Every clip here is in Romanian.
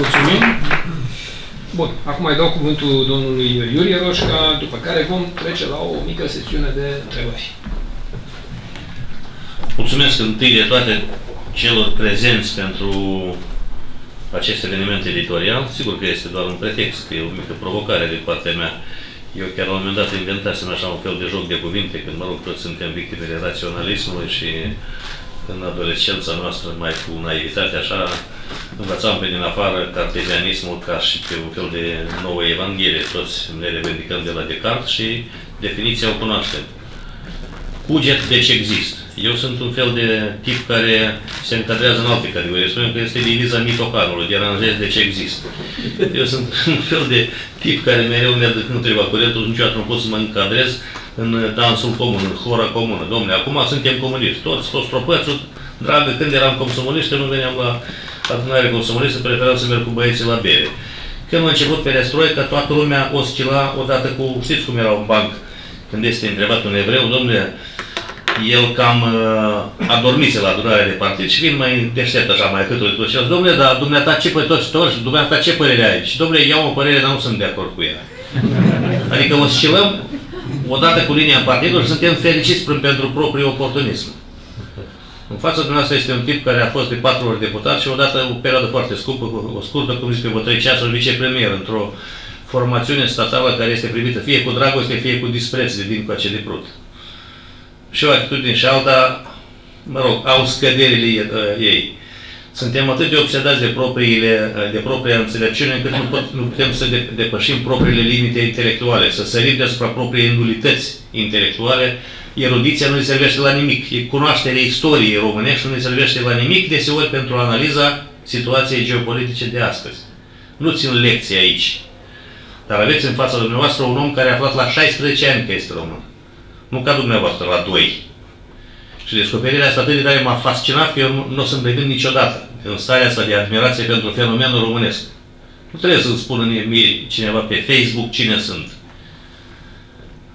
Mulțumim. Bun, acum îi dau cuvântul domnului Iurie Roșca, după care vom trece la o mică sesiune de întrebări. Mulțumesc întâi de toate celor prezenți pentru acest eveniment editorial. Sigur că este doar un pretext, că e o mică provocare de partea mea. Eu chiar la un moment dat inventasem așa un fel de joc de cuvinte, când, mă rog, toți suntem victimele raționalismului și în adolescența noastră, mai cu naivitate așa, învățam pe din afară cartezianismul ca și pe un fel de nouă evanghelie. Toți ne revendicăm de la Descartes și definiția o cunoaștem. Cuget, deci există. Eu sunt un fel de tip care se încadrează în alte categorii. Spunem că este diviza mitocarului, deranjez, deci există. Eu sunt un fel de tip care mereu merge împotriva curentul, niciodată nu pot să mă încadrez în dansul comun, în hora comună. Dom'le, acum suntem comuniști. Toți propățul, dragă, când eram comuniști, nu veneam la adunare comunistă, preferam să merg cu băieții la bere. Când a început perestroica, toată lumea oscila odată cu, știți cum era un banc, când este întrebat un evreu, dom'le, el cam adormise la adunarea de partid și vin mai deștept așa, mai cât tot celălalt. Dom'le, dar dumneata ce părere toți, dumneata ce părere ai? Și dom'le, iau o părere, dar nu sunt de acord cu ea. Adică oscilăm odată cu linia partidului și suntem fericiți pentru propriul oportunism. În fața dumneavoastră este un tip care a fost de 4 ori deputat și odată o perioadă foarte scurtă, cum zic, pe 3 ceasuri, vicepremier într-o formațiune statală care este privită fie cu dragoste, fie cu dispreț de dincoace de prut. Și o atitudine și alta, mă rog, au scăderile ei. Suntem atât de obsedați de propria înțelepciune, încât nu putem să depășim propriile limite intelectuale, să sărim deasupra propriei nulități intelectuale. Erudiția nu ne servește la nimic. Cunoașterea istoriei românești nu ne servește la nimic, deseori pentru analiza situației geopolitice de astăzi. Nu țin lecții aici. Dar aveți în fața dumneavoastră un om care a aflat la 16 ani că este român. Nu ca dumneavoastră, la 2. Și descoperirea asta atât de tare m-a fascinat că eu nu o să-mi revin niciodată în starea asta de admirație pentru fenomenul românesc. Nu trebuie să-mi spună mie cineva pe Facebook cine sunt.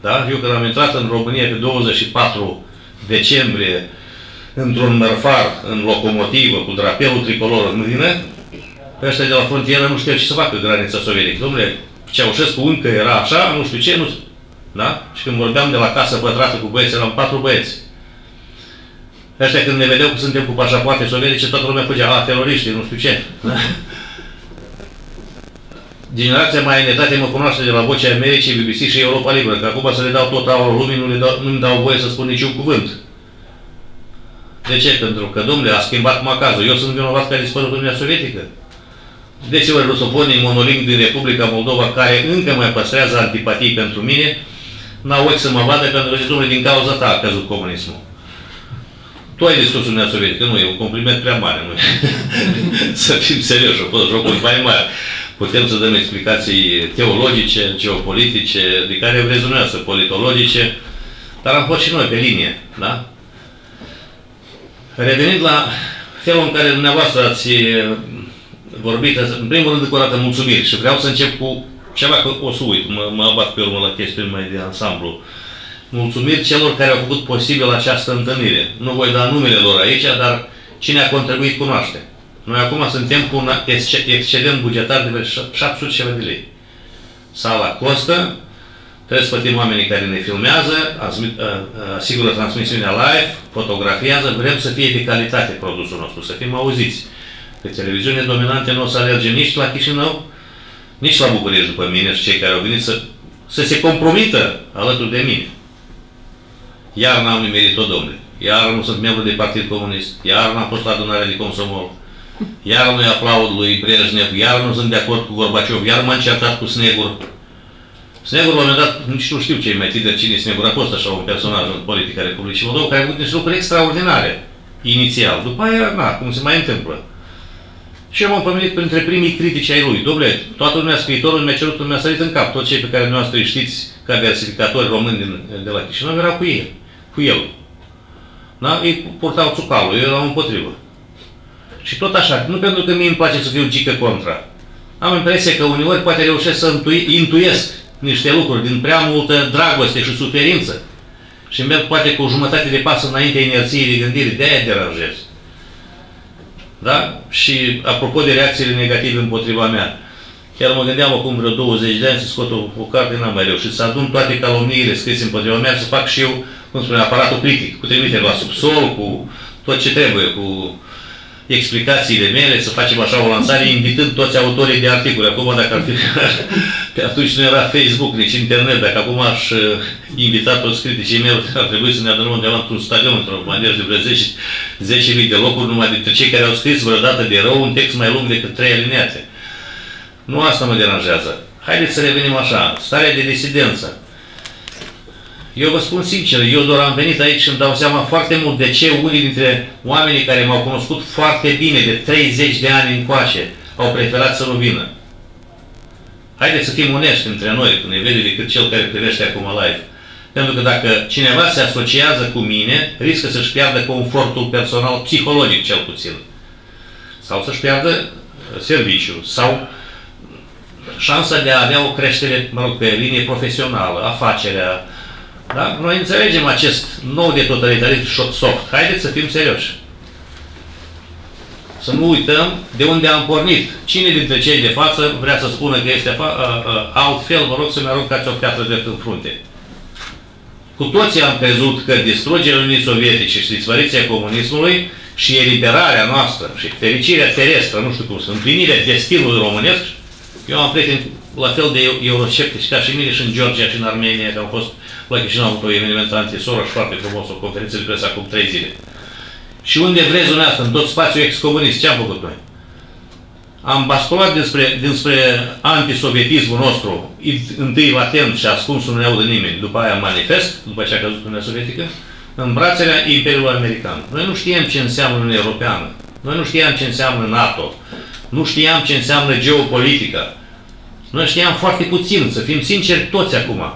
Da? Eu când am intrat în România pe 24 decembrie într-un mărfar, în locomotivă, cu drapelul tricolor în mâină, pe ăștia de la frontieră nu știu ce să facă granița sovietică. Dom'le, Ceaușescu încă era așa, nu știu ce, nu. Da? Și când vorbeam de la casă pătrată cu băieți, eram 4 băieți. Ăștia când ne vedeau că suntem cu pașapoarte sovietice, toată lumea fugea, a, teroriștii, nu știu ce. Da? Generația mai în etate mă cunoaște de la Vocea Americii, BBC și Europa Liberă, că acum să le dau tot aurul lumii, nu-mi dau voie să spun niciun cuvânt. De ce? Pentru că, domnule, a schimbat macazul. Eu sunt vinovat că a dispărut Uniunea Sovietică. Deci, rusofonii monolingvi din Republica Moldova, care încă mai păstrează antipatii pentru mine, n-au ochi să mă vadă pentru că, domnule, din cauza ta a căzut comunismul. Tu ai distrus Uniunea Sovietică, nu, e un compliment prea mare, nu? Să fim serioși, au fost jocuri mai mari. Putem să dăm explicații teologice, geopolitice, de care vreți dumneavoastră, politologice, dar am fost și noi pe linie, da? Revenind la felul în care dumneavoastră ați vorbit, în primul rând, încă o dată, mulțumiri și vreau să încep cu ceva, că o să uit, mă abat pe urmă la chestiuni mai de ansamblu. Mulțumiri celor care au făcut posibil această întâlnire. Nu voi da numele lor aici, dar cine a contribuit cunoaște. Noi acum suntem cu un excedent bugetar de vreo 700 de lei. Sala costă, trebuie să plătim oamenii care ne filmează, asigură transmisiunea live, fotografiază, vrem să fie de calitate produsul nostru, să fim auziți. Pe televiziune dominante nu o să alerge nici la Chișinău, nici la București după mine și cei care au venit să se compromită alături de mine. Iar n-am nimerit-o, domnule. Iar nu sunt membru de Partid Comunist. Iar n-am fost la adunarea de Consomol. Iar nu-i aplaud lui Brezhnev. Iar nu sunt de acord cu Gorbachev. Iar m-am certat cu Snegur. Snegur, la un moment dat, nici nu știu ce-i mai tider, cine Snegur. A fost așa un personaj în politica Republicii Moldova care a avut niște lucruri extraordinare. Inițial. După aia, na, cum se mai întâmplă. Și eu m-am pomenit printre primii critici ai lui. Dom'le, toată lumea scriitorul mi-a cerut, mi-a sărit în cap. Toți cei pe care dumneavoastră îi știți ca versificatori români de la Chișinău erau cu ei. Cu el. Da? Ei purtau țucalul, eu eram împotrivă. Și tot așa, nu pentru că mie îmi place să fiu gică contra. Am impresia că uneori poate reușesc să intuiesc niște lucruri din prea multă dragoste și suferință. Și merg poate cu o jumătate de pas înainte inerției de gândire, de-aia deranjez. Da? Și apropo de reacțiile negative împotriva mea, chiar mă gândeam acum vreo 20 de ani să scot o carte, n-am mai reușit, să adun toate calomniile scrise împotriva mea, să fac și eu, cum spune, aparatul critic, cu trimitere la subsol, cu tot ce trebuie, cu explicațiile mele, să facem așa o lansare, invitând toți autorii de articole. Acum, dacă ar fi, pe atunci nu era Facebook, nici internet, dacă acum aș invita toți criticii mei, ar trebui să ne adunăm undeva într-un stadion, într-o manieră de vreo 10.000 de locuri, numai dintre cei care au scris vreodată de rău un text mai lung decât 3 alineate. Nu asta mă deranjează. Haideți să revenim așa, starea de disidență. Eu vă spun sincer, eu doar am venit aici și îmi dau seama foarte mult de ce unii dintre oamenii care m-au cunoscut foarte bine de 30 de ani încoace au preferat să nu vină. Haideți să fim onești între noi, cu nevede decât cel care privește acum live. Pentru că dacă cineva se asociază cu mine, riscă să-și piardă confortul personal, psihologic cel puțin. Sau să-și piardă serviciul. Sau șansa de a avea o creștere, mă rog, pe linie profesională, afacerea. Da? Noi înțelegem acest nou de totalitarism soft. Haideți să fim serioși. Să nu uităm de unde am pornit. Cine dintre cei de față vrea să spună că este altfel, vă rog să-mi aruncați o piatră drept în frunte. Cu toții am crezut că distrugerea Uniunii Sovietice și dispariția comunismului și eliberarea noastră și fericirea terestră, nu știu cum, împlinirea destinului românesc. Eu am prieten la fel de eurosceptici ca și mine și în Georgia și în Armenia, că au fost la Chișinău, un eveniment anti-Soros foarte frumos, o conferință de presă acum 3 zile. Și unde vreți dumneavoastră, în tot spațiul ex-comunist, ce am făcut noi? Am basculat dinspre antisovietismul nostru, întâi latent și ascuns, nu ne audă nimeni, după aia manifest, după ce a căzut Uniunea Sovietică, în brațele Imperiului American. Noi nu știam ce înseamnă Uniunea Europeană, noi nu știam ce înseamnă NATO, nu știam ce înseamnă geopolitica. Noi știam foarte puțin, să fim sinceri toți acum.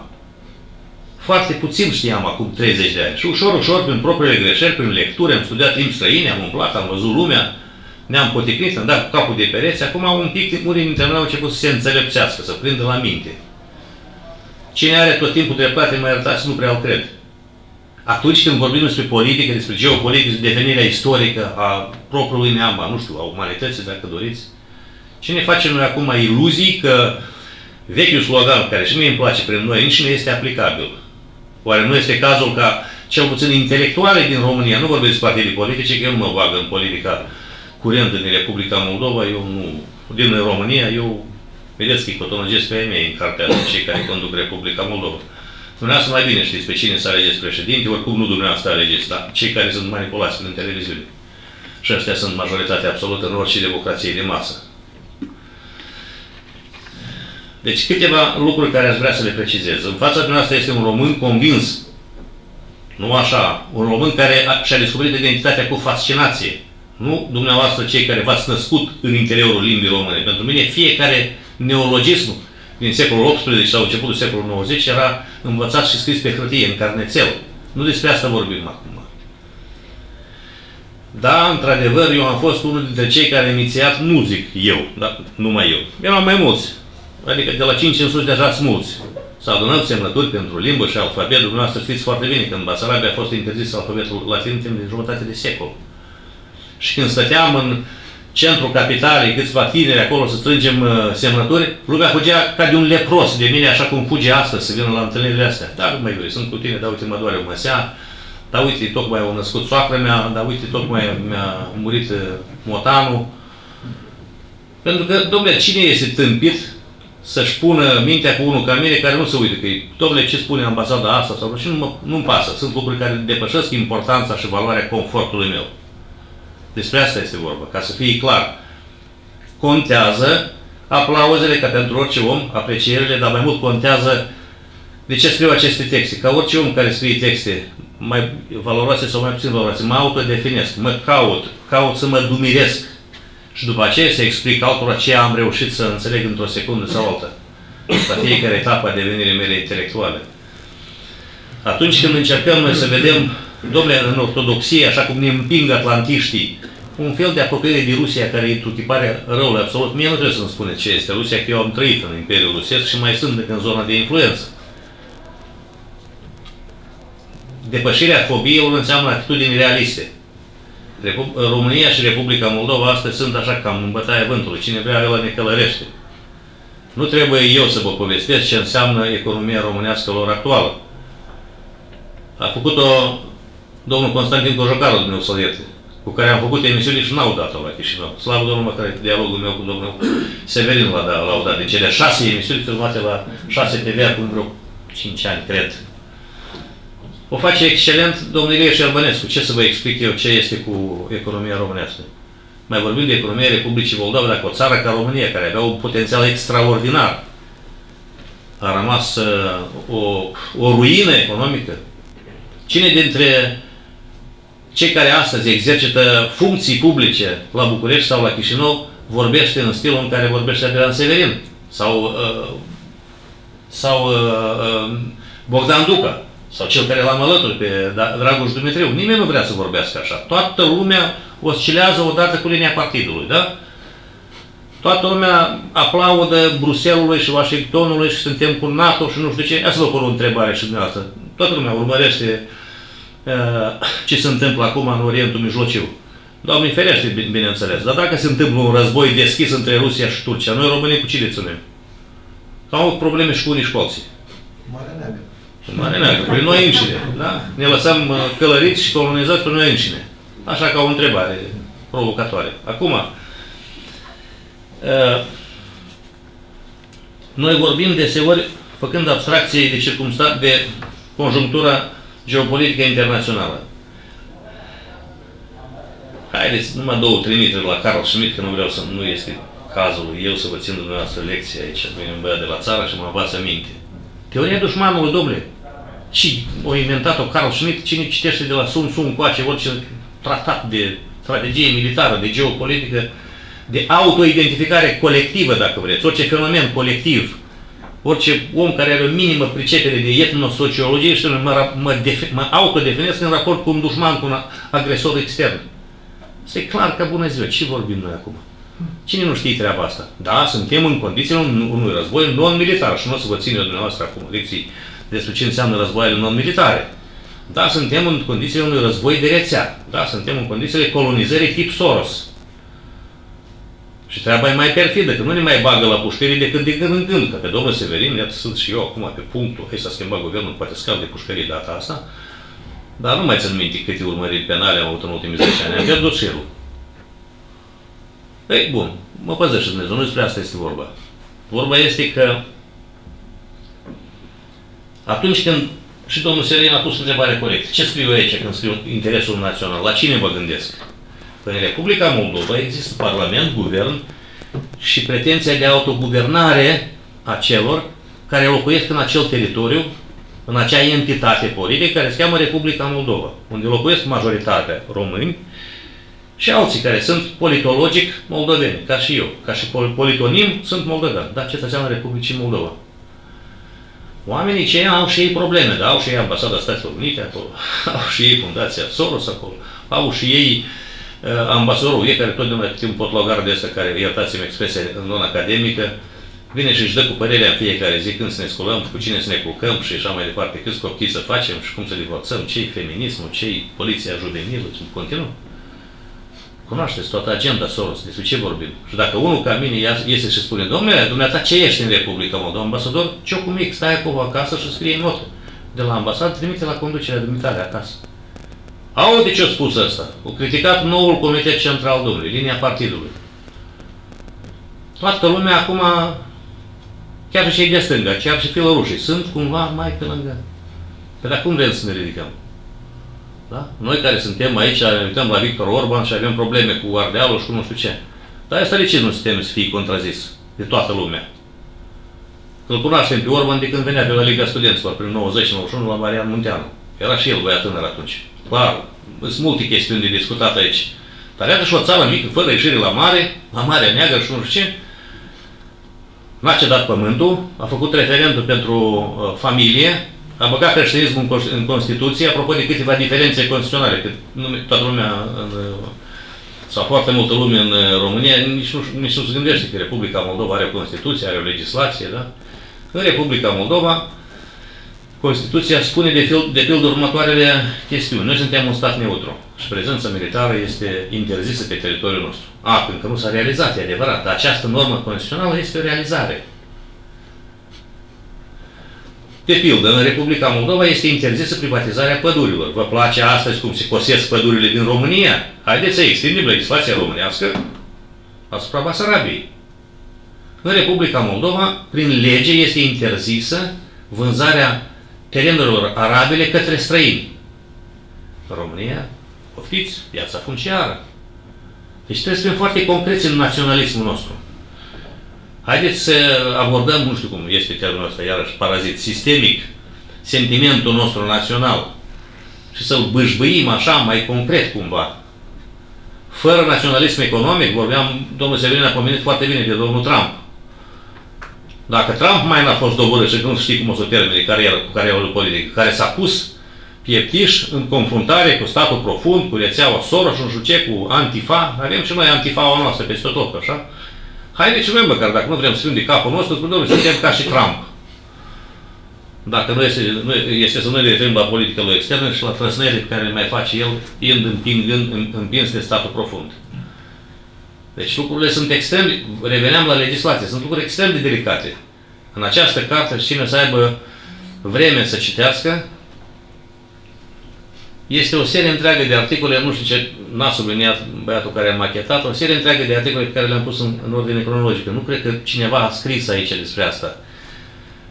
Foarte puțin știam acum 30 de ani. Și ușor, ușor, prin propriile greșeli, prin lecturi, am studiat timp străine, am umplat, am văzut lumea, ne-am poticnit, am dat cu capul de pereți. Acum un pic, unii dintre noi au început să se înțelepțească, să prindă la minte. Cine are tot timpul dreptate, mă iertați, nu prea o cred. Atunci când vorbim despre politică, despre geopolitică, despre devenirea istorică a propriului neam, nu știu, a umanității, dacă doriți, ce ne facem noi acum iluzii că vechiul slogan, care și mie îmi place prin noi înșine, este aplicabil? Oare nu este cazul ca cel puțin intelectuale din România, nu vorbesc despre partide politice, că eu nu mă bag în politica curentă din Republica Moldova, eu nu, din România, eu, vedeți că îi cotonăgesc pe mei în cartea cei care conduc Republica Moldova. Dumneavoastră mai bine știți pe cine să alegeți președinte, oricum nu dumneavoastră alegeți, dar cei care sunt manipulați prin televiziune. Și ăștia sunt majoritatea absolută în orice democrație de masă. Deci câteva lucruri care aș vrea să le precizez. În fața dumneavoastră este un român convins, nu așa, un român care și-a descoperit identitatea cu fascinație. Nu dumneavoastră cei care v-ați născut în interiorul limbii române. Pentru mine fiecare neologism din secolul XVIII sau începutul secolului XIX era învățat și scris pe hârtie, în carnețel. Nu despre asta vorbim acum. Da, într-adevăr, eu am fost unul dintre cei care am inițiat, nu zic eu, dar numai eu. Eram mai mulți. Adică de la 5 în sus deja smulți. S-au adunat semnături pentru limbă și alfabet. Dumneavoastră știți foarte bine că în Basarabia a fost interzis alfabetul latin timp de jumătate de secol. Și când stăteam în centrul capitalei, câțiva tineri acolo să strângem semnături, lumea fugea ca de un lepros de mine, așa cum fuge astăzi să vină la întâlnirile astea. Da, nu mai vrei, sunt cu tine, dar uite, mă doare o măsea, dar uite, tocmai au născut soacră mea, dar uite, tocmai mi-a murit motanul. Pentru că, domnule, cine este tâmpit să-și pună mintea cu unul ca mine care nu se uită că domnule, ce spune ambasada asta sau și nu-mi pasă. Sunt lucruri care depășesc importanța și valoarea confortului meu. Despre asta este vorba, ca să fie clar. Contează aplauzele ca pentru orice om, aprecierile, dar mai mult contează de ce scriu aceste texte. Ca orice om care scrie texte mai valoroase sau mai puțin valoroase, mă autodefinesc, mă caut să mă dumiresc. Și după aceea se explică altora ce am reușit să înțeleg într-o secundă sau alta. La fiecare etapă a devenirii mele intelectuale. Atunci când încercăm noi să vedem, domnule, în ortodoxie, așa cum ne împing atlantiștii, un fel de apropiere de Rusia care e tutiparea răului absolut, mie nu trebuie să-mi spune ce este Rusia, că eu am trăit în Imperiul Rusesc și mai sunt în zona de influență. Depășirea fobiilor înseamnă atitudini realiste. România și Republica Moldova astăzi sunt așa cam în bătaia vântului. Cine vrea, el ne călărește. Nu trebuie eu să vă povestesc ce înseamnă economia românească lor actuală. A făcut-o domnul Constantin Cojocaru, domnul Sovietul, cu care am făcut emisiuni și n-au dat-o la Chișinău. Slavă Domnului, măcar dialogul meu cu domnul Severin l-au dat. De cele 6 emisiuni filmate la 6 TV acum vreo 5 ani, cred. O face excelent domnul Ilea Șerbănescu. Ce să vă explic eu ce este cu economia românească? Mai vorbim de economia Republicii Moldova, dacă o țară ca România, care avea un potențial extraordinar, a rămas o ruină economică. Cine dintre cei care astăzi exercită funcții publice la București sau la Chișinău vorbește în stilul în care vorbește Adrian Severin sau Bogdan Duca sau cel care l-am alături pe Dragoș Dumitriu? Nimeni nu vrea să vorbească așa. Toată lumea oscilează odată cu linia partidului, da? Toată lumea aplaudă Bruselului și Washingtonului și suntem cu NATO și nu știu ce. Ia să vă pun o întrebare și dumneavoastră. Toată lumea urmărește ce se întâmplă acum în Orientul Mijlociu. Doamne ferește, bineînțeles. Dar dacă se întâmplă un război deschis între Rusia și Turcia, noi românii cu cine ținem? Au probleme și cu unii și cu alții. Marea Neagră. Marea Neagră, prin noi înșine. Da? Ne lăsăm călăriți și colonizați prin noi înșine. Așa ca o întrebare provocatoare. Acum, noi vorbim deseori făcând abstracție de conjunctura geopolitică internațională. Haideți, numai 2 trimiteri la Carl Schmitt, că nu vreau să, nu este cazul eu să vă țin dumneavoastră lecție aici. Vine un băiat de la țară și mă învață minte. Teoria dușmanului, domnule, și o inventat-o Carl Schmitt, cine citește de la Sun Tzu încoace orice tratat de strategie militară, de geopolitică, de autoidentificare colectivă, dacă vreți, orice fenomen colectiv, orice om care are o minimă pricepere de etnosociologie și mă autodefinesc în raport cu un dușman, cu un agresor extern. Este clar că, bună ziua, ce vorbim noi acum? Cine nu știe treaba asta? Da, suntem în condițiile unui război non-militar și nu o să vă țin eu dumneavoastră acum lecții despre ce înseamnă războaiele non-militare. Da, suntem în condițiile unui război de rețea. Da, suntem în condițiile colonizării tip Soros. Și treaba e mai perfidă, că nu ne mai bagă la pușcării decât de când în când. Că pe domnul Severin, iată, sunt și eu acum pe punctul, hai să schimba guvernul, poate scap de pușcării data asta, dar nu mai țin minte câte urmăriri penale am avut în ultimii 10 ani. Am pierdut șirul. Ei, bun, mă păzește Dumnezeu, nu despre asta este vorba. Vorba este că atunci când și domnul Severin a pus întrebarea corectă, ce scriu aici când scriu interesul național, la cine vă gândesc? În Republica Moldova există parlament, guvern și pretenția de autoguvernare a celor care locuiesc în acel teritoriu, în acea entitate politică care se cheamă Republica Moldova, unde locuiesc majoritatea români și alții care sunt politologic moldoveni, ca și eu, ca și politonim, sunt moldovean, dar cetățean al Republicii Moldova. Oamenii ce au și ei probleme, dar au și ei ambasada Statelor Unite acolo, au și ei fundația Soros acolo, au și ei ambasadorul, e care totdeauna câte un potlogar de ăsta care, iertați-mi expresia în zona academică, vine și își dă cu părerea în fiecare zi când să ne sculăm, cu cine să ne culcăm și așa mai departe, câți copii să facem și cum să divorțăm, ce-i feminismul, ce-i poliția juvenilă, continuăm. Cunoașteți toată agenda Soros, despre ce vorbim. Și dacă unul ca mine iese și spune, domnule, dumneata ce ești în Republica Moldova, ambasador, ciocul mic, stai acolo acasă și scrie notă. De la ambasadă trimite la conducerea dumitare acasă. Aude ce-a spus ăsta? A criticat noul comitet central, domnului, linia partidului. Toată lumea acum, chiar și cei de stânga, chiar și filărușii, sunt cumva mai pe lângă. Pe dacă cum vrem să ne ridicăm? Da? Noi care suntem aici, ne uităm la Victor Orbán și avem probleme cu Ardealul și cu nu știu ce. Dar asta de ce nu suntem să fii contrazis de toată lumea? Că îl cunoaștem pe Orbán de când venea de la Liga Studenților, prin 90-91, la Marian Munteanu. Era și el băiat tânăr atunci. Clar, sunt multe chestiuni de discutat aici. Dar iată și o țară mică, fără ieșire la mare, la Marea Neagră și nu știu ce, n-a cedat pământul, a făcut referendum pentru familie, a băgat creștinismul în Constituție, apropo de câteva diferențe constituționale, că toată lumea, sau foarte multă lume în România, nici nu se gândește că Republica Moldova are o Constituție, are o legislație, da? În Republica Moldova Constituția spune de pildă următoarele chestiuni. Noi suntem un stat neutru și prezența militară este interzisă pe teritoriul nostru. A, încă nu s-a realizat, e adevărat, dar această normă constituțională este o realizare. De pildă, în Republica Moldova este interzisă privatizarea pădurilor. Vă place astăzi cum se cosesc pădurile din România? Haideți să extindem legislația românească asupra Basarabiei. În Republica Moldova, prin lege, este interzisă vânzarea terenurilor arabile către străini. România, poftiți, piața funciară. Deci trebuie să fim foarte concreți în naționalismul nostru. Haideți să abordăm, nu știu cum este termenul ăsta, iarăși, parazit, sistemic, sentimentul nostru național și să-l bâșbâim așa, mai concret, cumva. Fără naționalism economic, vorbeam, domnul Severin a pomenit foarte bine de domnul Trump. Dacă Trump mai n-a fost doborât și nu știi cum o să termine cariera, cu cariera lui politic, care s-a pus pieptiș în confruntare cu statul profund, cu rețeaua Soros și nu știu ce, cu Antifa, avem și noi Antifa-ul noastră peste tot, așa? Haideți și noi, măcar, dacă nu vrem să fim de capul nostru, spunem, suntem ca și Trump. Dacă nu este să nu ne referim la politica lui externă și la trăsnele pe care le mai face el, fiind împins de statul profund. Deci lucrurile sunt extrem, reveneam la legislație, sunt lucruri extrem de delicate. În această carte, cine să aibă vreme să citească, este o serie întreagă de articole, nu știu ce n-a subliniat băiatul care a machetat, o serie întreagă de articole pe care le-am pus în ordine cronologică. Nu cred că cineva a scris aici despre asta.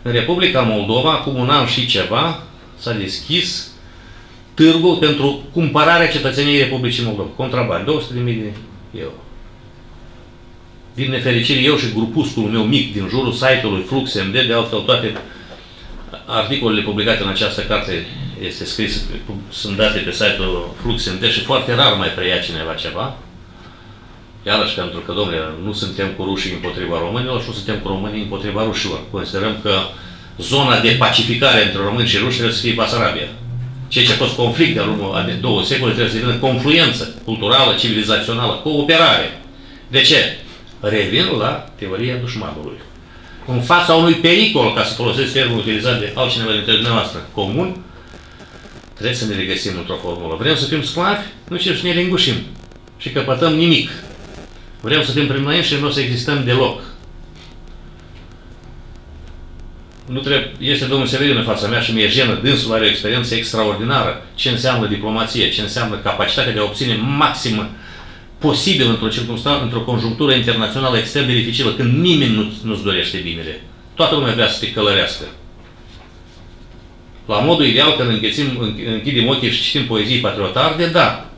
În Republica Moldova, acum un an și ceva, s-a deschis târgul pentru cumpărarea cetățeniei Republicii Moldova. Contraband, 200.000 de euro. Din nefericire, eu și grupusculul meu mic din jurul site-ului Flux.md, de altfel toate articolele publicate în această carte este scris, sunt date pe site-ul Flux.md și foarte rar mai preia cineva ceva. Iarăși pentru că, domnule, nu suntem cu rușii împotriva românilor și nu suntem cu românii împotriva rușilor. Considerăm că zona de pacificare între români și ruși trebuie să fie Basarabia. Ceea ce a fost conflict de-a lungul de 2 secole trebuie să devină confluență culturală, civilizațională, cooperare. De ce? Revin la teoria dușmanului. În fața unui pericol, ca să folosesc termenul utilizat de altcineva dintre dumneavoastră, comun, trebuie să ne regăsim într-o formulă. Vrem să fim sclavi? Nu știu, și ne lingușim. Și căpătăm nimic. Vrem să fim prin noi și nu o să existăm deloc. Nu trebuie, este domnul Severin în fața mea și mi-e jenă, dânsul are o experiență extraordinară. Ce înseamnă diplomație, ce înseamnă capacitatea de a obține maximă posibil într-o circunstanță, într-o conjunctură internațională extrem de dificilă, când nimeni nu-ți dorește binele. Toată lumea vrea să te călărească. La modul ideal, când închidem ochii și citim poezii patriotarde, da,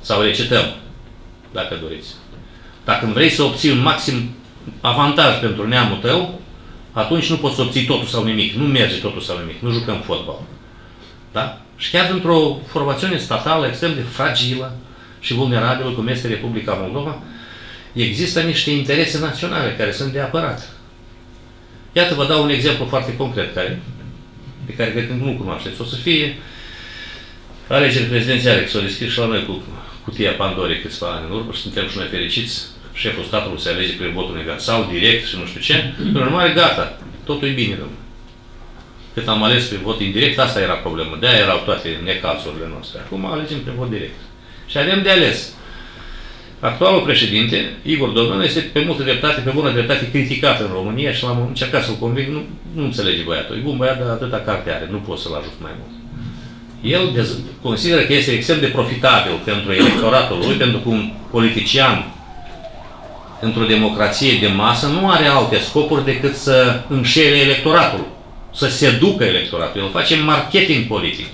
sau recităm, dacă doriți. Dacă vrei să obții un maxim avantaj pentru neamul tău, atunci nu poți să obții totul sau nimic. Nu merge totul sau nimic. Nu jucăm fotbal. Da? Și chiar într-o formațiune statală extrem de fragilă și vulnerabilă, cum este Republica Moldova, există niște interese naționale care sunt de apărat. Iată, vă dau un exemplu foarte concret, pe care cred că nu-l cunoașteți. O să fie alegeri prezidențiale, că s-au deschis și la noi cu cutia Pandorei câțiva ani în urmă și suntem și noi fericiți. Șeful statului se alege prin vot universal, direct și nu știu ce. Prin urmare, gata. Totul e bine, domnule. Cât am ales prin vot indirect, asta era problema. De-aia erau toate necazurile noastre. Acum alegem prin vot direct. Și avem de ales. Actualul președinte, Igor Dodon, este pe multă dreptate, pe bună dreptate, criticat în România și l-am încercat să-l conving. Nu înțelege băiatul. E bun băiat, dar atâta carte are. Nu pot să-l ajut mai mult. El consideră că este extrem de profitabil pentru electoratul lui, pentru că un politician într-o democrație de masă nu are alte scopuri decât să înșele electoratul, să seducă electoratul. El face marketing politic,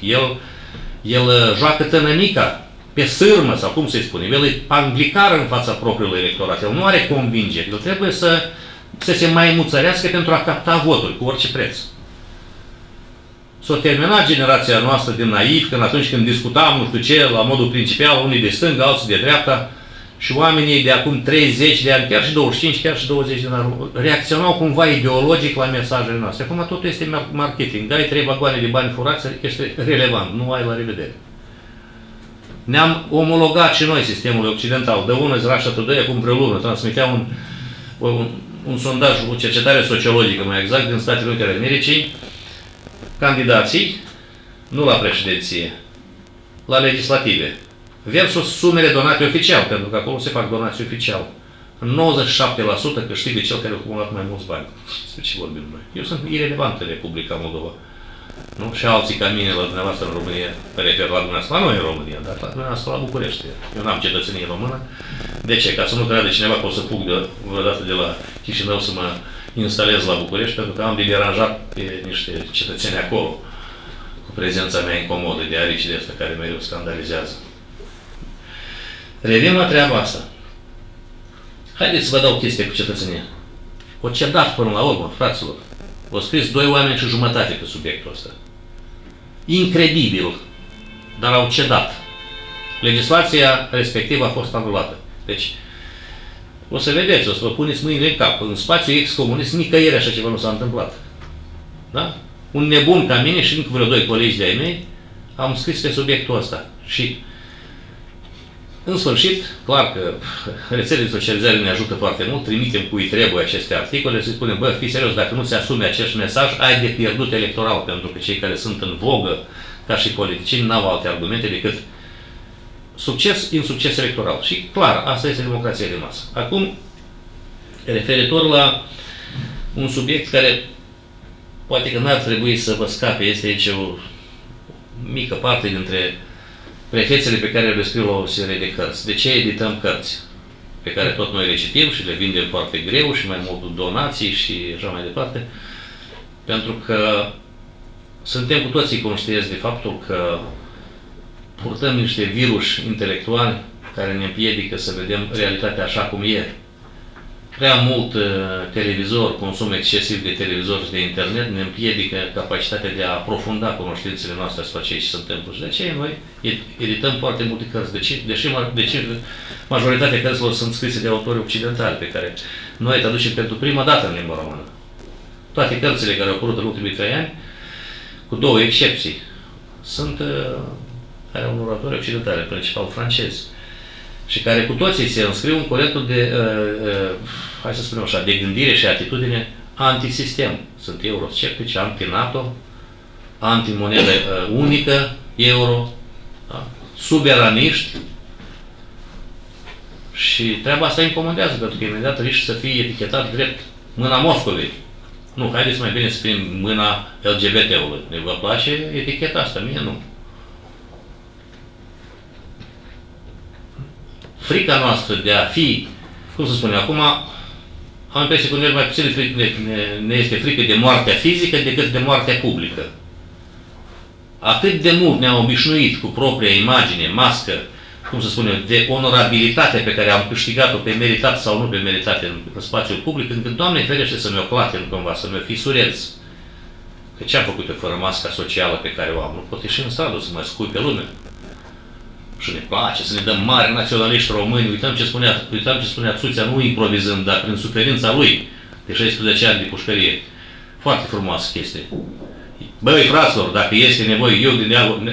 el joacă tănănica pe sârmă, sau cum să-i spunem, el e panglicar în fața propriului electorat, el nu are convingeri, el trebuie să se mai muțărească pentru a capta voturi, cu orice preț. S-a terminat generația noastră de naiv, când atunci când discutam, nu știu ce, la modul principal, unii de stânga, alții de dreapta, și oamenii de acum 30 de ani, chiar și 25, chiar și 20 de ani, reacționau cumva ideologic la mesajele noastre. Acum totul este marketing. Dai 3 vagoane de bani furați, ești relevant, nu ai la revedere. Ne-am omologat și noi sistemul occidental. De unul zraș și atât, acum vreo lună, transmitea un sondaj, o cercetare sociologică, mai exact, din Statele Unite ale Americii, candidații, nu la președinție, la legislative, versus sumele donate oficial, pentru că acolo se fac donații oficial. 97% câștigă cel care a acumulat mai mulți bani. Despre ce vorbim noi? Eu sunt irelevant în Republica Moldova. Nu? Și alții ca mine la dumneavoastră în România, mă refer la dumneavoastră, la noi în România, dar la dumneavoastră la București. Eu n-am cetățenie română. De ce? Ca să nu creadă cineva că o să fug vreodată de la Chișinău să mă instalez la București, pentru că am de deranjat pe niște cetățeni acolo, cu prezența mea incomodă de aici de asta care mereu scandalizează. Revin la treaba asta. Haideți să vă dau chestia cu cetățenia. O cedat până la urmă, fraților. O scris 2,5 oameni pe subiectul ăsta. Incredibil, dar au cedat. Legislația respectivă a fost anulată. Deci, o să vedeți, o să vă puneți mâinile în cap. În spațiu ex-comunist nicăieri așa ceva nu s-a întâmplat. Da? Un nebun ca mine și încă vreo 2 colegi de-ai mei am scris pe subiectul ăsta. Și în sfârșit, clar că rețelele de socializare ne ajută foarte mult, trimitem cui trebuie aceste articole, să-i spunem, bă, fii serios, dacă nu se asume acest mesaj, ai de pierdut electoral, pentru că cei care sunt în vogă, ca și politicieni, n-au alte argumente decât succes, insucces electoral. Și clar, asta este democrația de masă. Acum, referitor la un subiect care poate că n-ar trebui să vă scape, este aici o mică parte dintre prefețele pe care le scriu la o serie de cărți. De ce edităm cărți? Pe care tot noi le citim și le vindem foarte greu și mai mult donații și așa mai departe. Pentru că suntem cu toții conștienți de faptul că purtăm niște virus intelectuali care ne împiedică să vedem realitatea așa cum e. Prea mult televizor, consum excesiv de televizor și de internet ne împiedică capacitatea de a aprofunda cunoștințele noastre asupra ceea ce se întâmplă. Și de aceea noi edităm foarte multe cărți, deși majoritatea cărților sunt scrise de autori occidentali, pe care noi le traducem pentru prima dată în limba română. Toate cărțile care au apărut în ultimii 3 ani, cu 2 excepții, sunt ale unor autori occidentali, principal francezi, și care cu toții se înscriu în colectul de, hai să spunem așa, de gândire și atitudine antisistem. Sunt eurosceptici, anti-NATO, anti-monedă unică, euro, da? Suveraniști. Și treaba asta incomodează, pentru că imediat riști să fie etichetat drept mâna Moscovei. Nu, haideți mai bine să fim mâna LGBT-ului. Ne vă place eticheta asta, mie nu. Frica noastră de a fi, cum să spunem, acum am impresia că noi mai puțin ne este frică de moartea fizică decât de moartea publică. Atât de mult ne-am obișnuit cu propria imagine, mască, cum să spunem, de onorabilitate pe care am câștigat-o pe meritat sau nu pe meritat în spațiul public, încât, Doamne ferește, să ne-o clatem cumva, să ne-o fisurez. Că ce-am făcut eu fără masca socială pe care o am? Nu pot ieși în stradă să mă scui pe lume. Și ne place să ne dăm mari naționaliști români. Uitam ce spunea Țuțea, nu improvizând, dar prin suferința lui de 16 ani de pușcărie. Foarte frumoasă chestie. Băi, fraților, dacă este nevoie, eu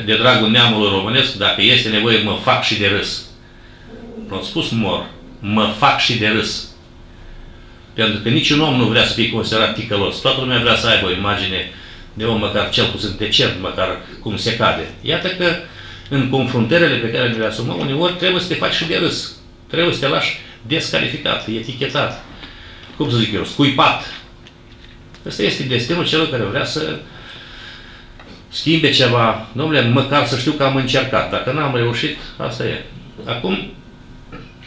de dragul neamului românesc, dacă este nevoie, mă fac și de râs. Nu am spus mor, mă fac și de râs. Pentru că niciun om nu vrea să fie considerat ticălos. Toată lumea vrea să aibă o imagine de om, măcar cel puțin decent, măcar cum se cade. Iată că în confruntările pe care le asumăm, uneori trebuie să te faci și de râs. Trebuie să te lași descalificat, etichetat. Cum să zic eu, scuipat. Ăsta este destinul celor care vrea să schimbe ceva. Dom'le, măcar să știu că am încercat. Dacă n-am reușit, asta e. Acum,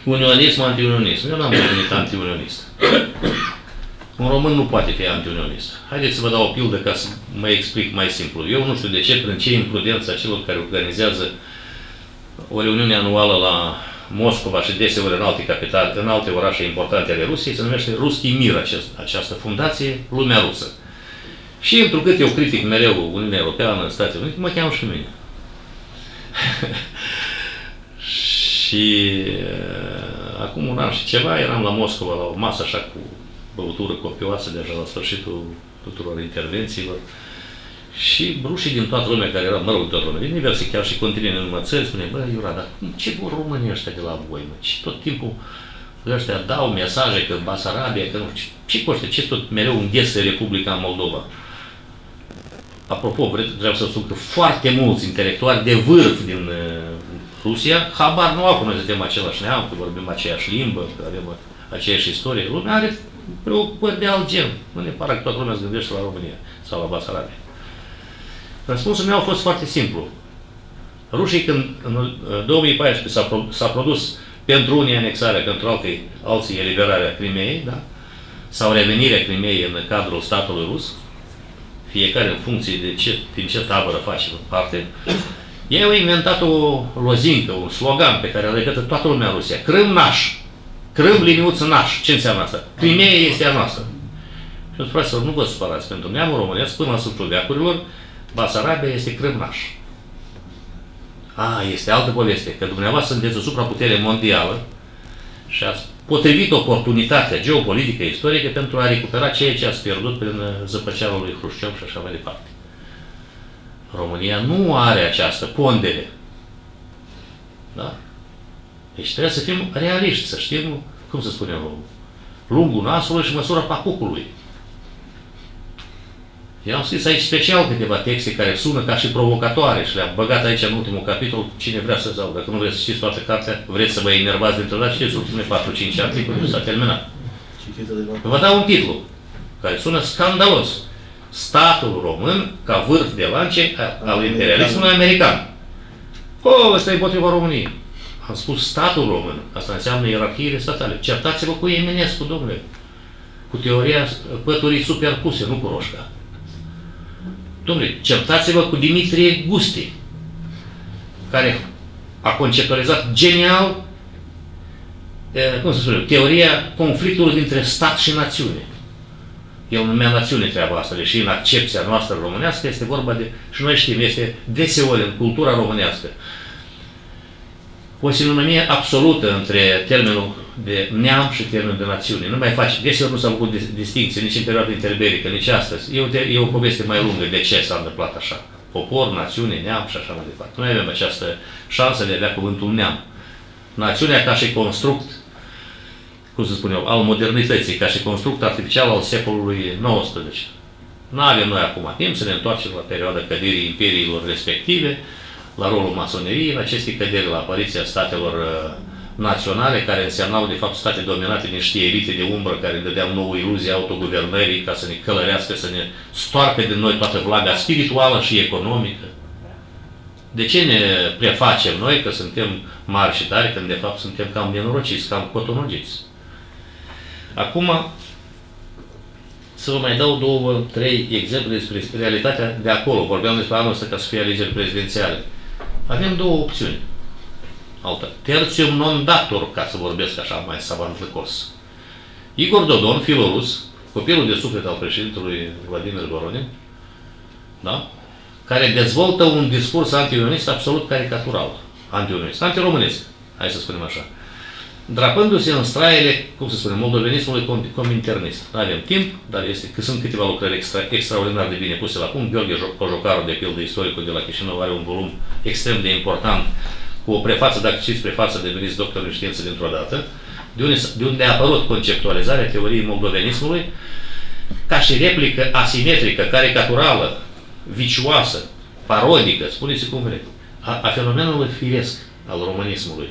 unionism, antiunionism. Eu n-am devenit antiunionist. Un român nu poate fi antiunionist. Haideți să vă dau o pildă ca să mă explic mai simplu. Eu nu știu de ce, prin ce imprudența celor care organizează o reuniune anuală la Moscova și deseori în alte capitale, în alte orașe importante ale Rusiei, se numește Ruschimir această fundație, lumea rusă. Și întrucât eu critic mereu Uniunea Europeană în Statele Unite, mă cheamă și mine. Și acum 1 an și ceva eram la Moscova la o masă așa cu băutură copioasă, deja la sfârșitul tuturor intervențiilor. Și rușii din toată lumea care erau, mă rog, toată lumea, din diverse, chiar și continentul în mățări, spune, bă, Iura, dar ce vor românii ăștia de la voi, mă? Și tot timpul ăștia dau mesaje că Basarabia, că nu, ce costă, ce tot mereu îngheță Republica Moldova? apropo, vreau să spun că foarte mulți intelectuali de vârf din Rusia habar nu au cum noi suntem același neam, că vorbim aceeași limbă, că avem aceeași istorie. Lumea are preocupări de alt gen. Nu ne pare că toată lumea se gândește la România sau la Basarabia. Răspunsul meu a fost foarte simplu. Rușii, când în 2014 s-a produs pentru unii anexarea, pentru alții eliberarea Crimeei, da? Sau revenirea Crimeei în cadrul statului rus, fiecare în funcție de ce, din ce tabără face parte, ei au inventat o lozincă, un slogan pe care a legat toată lumea în Rusia. Crâm naș. Crâm liniuță naș. Ce înseamnă asta? Crimeea este a noastră. Și îmi spune, nu vă supărați, pentru neamul românesc, până la sfârșitul veacurilor, Basarabia este Crâm naș. A, este altă poveste, că dumneavoastră sunteți o supraputere mondială și ați potrivit oportunitatea geopolitică istorică pentru a recupera ceea ce ați pierdut prin zăpăceaua lui Hrușciov și așa mai departe. România nu are această pondere. Da? Deci trebuie să fim realiști, să știm, cum să spunem, lungul nasului și măsura papucului. Eu am scris aici special câteva texte care sună ca și provocatoare și le-am băgat aici în ultimul capitol. Cine vrea să sau dacă nu vreți să știți toată cartea, vreți să vă enervați dintr-o dată, știți, ultimele 4-5 articole și s-a terminat. Vă dau un titlu care sună scandalos. Statul român ca vârf de lance al imperialismului american. Oh, ăsta e împotriva României. Am spus statul român. Asta înseamnă ierarhiile statale. Certați-vă cu Eminescu, domnule. Cu teoria păturii superpuse, nu cu Roșca. Dom'le, certați-vă cu Dimitrie Gusti, care a conceptualizat genial, cum să spun, teoria conflictului dintre stat și națiune. Eu numea națiune treaba asta, deși în accepția noastră românească este vorba de, și noi știm, este deseori în cultura românească, o sinonomie absolută între termenul de neam și termenul de națiune. Nu mai face, deseori nu s-a făcut distinție, nici în perioada interbelică, nici astăzi. E o poveste mai lungă de ce s-a întâmplat așa. Popor, națiune, neam și așa mai departe. Noi avem această șansă de a avea cuvântul neam. Națiunea ca și construct, cum să spun eu, al modernității, ca și construct artificial al secolului XIX. Nu avem noi acum timp să ne întoarcem la perioada căderii imperiilor respective, la rolul masoneriei, în aceste căderi, la apariția statelor naționale, care însemnau, de fapt, state dominate de niște elite de umbră, care dădeau nouă iluzie autoguvernării ca să ne călărească, să ne stoarpe din noi toată vlaga spirituală și economică. De ce ne prefacem noi că suntem mari și tari, când, de fapt, suntem cam nenorociți, cam cotonogiți? Acum, să vă mai dau două, trei exemple despre realitatea de acolo. Vorbeam despre anul ăsta ca să fie alegeri prezidențiale. Avem două opțiuni. Altă. Tertium non dator, ca să vorbesc așa mai savantlăcos. Igor Dodon, filul rus, copilul de suflet al președintelui Vladimir Voronin, da? Care dezvoltă un discurs antiunionist absolut caricatural. Antiunionist, antiromânesc, hai să spunem așa. Drapându-se în straiele, cum să spunem, moldovenismului cominternist. Nu avem timp, dar este că sunt câteva lucrări extraordinar de bine puse la punct. Gheorghe Cojocaru, de pildă, istoricul de la Chișinău, are un volum extrem de important cu o prefață, dacă știți prefață, deveniți doctor în știință dintr-o dată, de unde a apărut conceptualizarea teoriei moldovenismului, ca și replică asimetrică, caricaturală, vicioasă, parodică, spuneți cum vreți, a fenomenului firesc al românismului,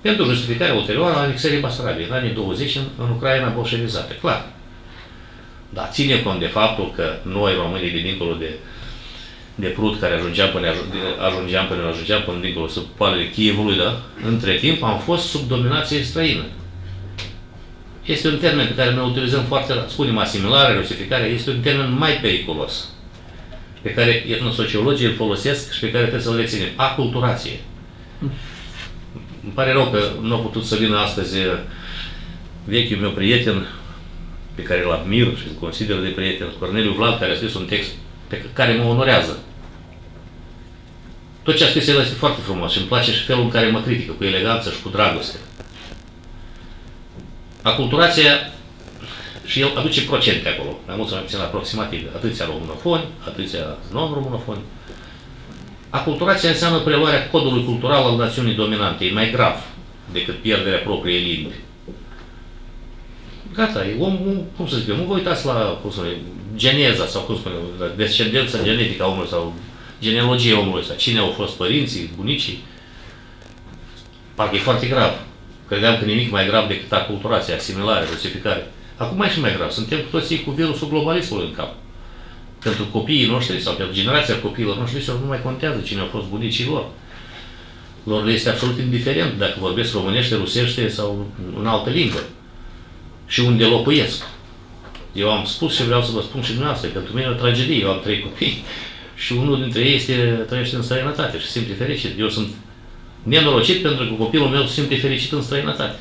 pentru justificarea ulterioară a anexării Basarabiei în anii 20 în Ucraina bolșevizată. Clar. Dar ține cont de faptul că noi, românii, de dincolo de Prut, care ajungeam până dincolo sub palele Chievului, da? Între timp am fost sub dominație străină. Este un termen pe care noi utilizăm foarte, spunem, asimilare, rusificare, este un termen mai periculos, pe care etnosociologii îl folosesc și pe care trebuie să-l reținem. Aculturație. Îmi pare rău că nu a putut să vină astăzi vechiul meu prieten, pe care îl admir și îl consider de prieten, Corneliu Vlad, care a scris un text pe care mă onorează. Tot ce a scris el este foarte frumos și îmi place și felul în care mă critică, cu eleganță și cu dragoste. Aculturația, și el aduce procente acolo, mai mult sau mai puțin aproximativ, atâția românofoni, atâția non-românofoni. Aculturația înseamnă preluarea codului cultural al națiunii dominante, e mai grav decât pierderea propriei limbi. Gata, e omul, cum să zic, nu vă uitați la geneza sau cum spune, descendența genetică a omului sau genealogia omului ăsta. Cine au fost părinții, bunicii? Parcă e foarte grav. Credeam că nimic mai grav decât aculturația, asimilarea, rusificarea. Acum e și mai grav. Suntem cu toții cu virusul globalismului în cap. Pentru copiii noștri sau pentru generația copiilor noștri nu mai contează cine au fost bunicii lor. Lor este absolut indiferent dacă vorbesc românește, rusește sau în altă limbă. Și unde locuiesc. Eu am spus și vreau să vă spun și dumneavoastră, pentru mine e o tragedie. Eu am 3 copii și unul dintre ei trăiește în străinătate și se simte fericit. Eu sunt nenorocit pentru că copilul meu se simte fericit în străinătate.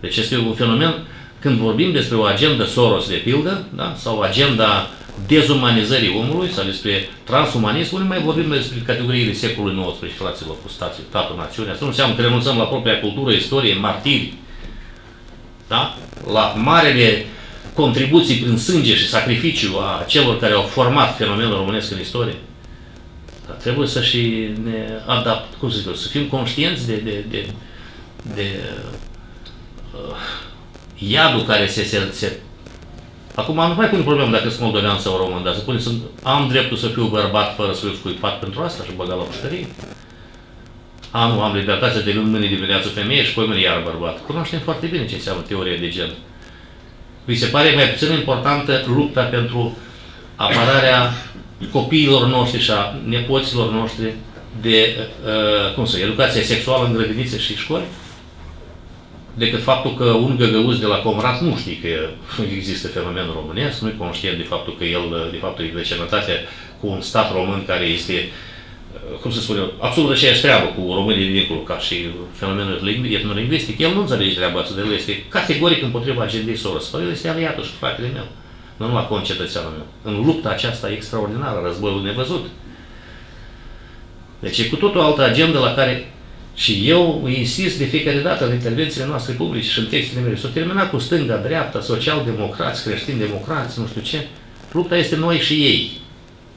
Deci este un fenomen, când vorbim despre o agendă Soros de pildă, da? Sau agenda dezumanizării omului, sau despre transumanism, nu mai vorbim despre categoriile secolului XIX, fraților, cu stații, tatăl, națiunea. Asta nu înseamnă că renunțăm la propria cultură, istorie, martiri, da? La marele contribuții prin sânge și sacrificiu a celor care au format fenomenul românesc în istorie. Dar trebuie să și ne adaptăm, cum să zic, să fim conștienți de iadul care se... Acum nu mai pun problemă dacă sunt moldovean sau român, dar să pune, am dreptul să fiu bărbat fără să fiu scuipat pentru asta și băgat la pușcărie. Am libertatea de luni mâine dimineață femeie și poi mâine iar bărbat. Cunoaștem foarte bine ce înseamnă teoria de gen. Vi se pare mai puțin importantă lupta pentru apărarea copiilor noștri și a nepoților noștri de, educație sexuală în grădinițe și școli? Decât faptul că un găgăuz de la Comrat nu știe că există fenomenul românesc, nu-i conștient de faptul că el, de fapt, e vecinătatea cu un stat român care este, cum să spun eu, absolut aceeași treabă cu românii dincolo, ca și fenomenul etnolingvistic. El nu înțelege treaba asta, el este categoric împotriva agendei Soros. El este aliatul și fratele meu, nu numai concetățeanul meu. În lupta aceasta extraordinară, războiul nevăzut. Deci e cu totul altă agendă la care... Și eu insist de fiecare dată în intervențiile noastre publice și în textele mele. S-au terminat cu stânga, dreapta, social-democrați, creștin-democrați, nu știu ce. Lupta este noi și ei.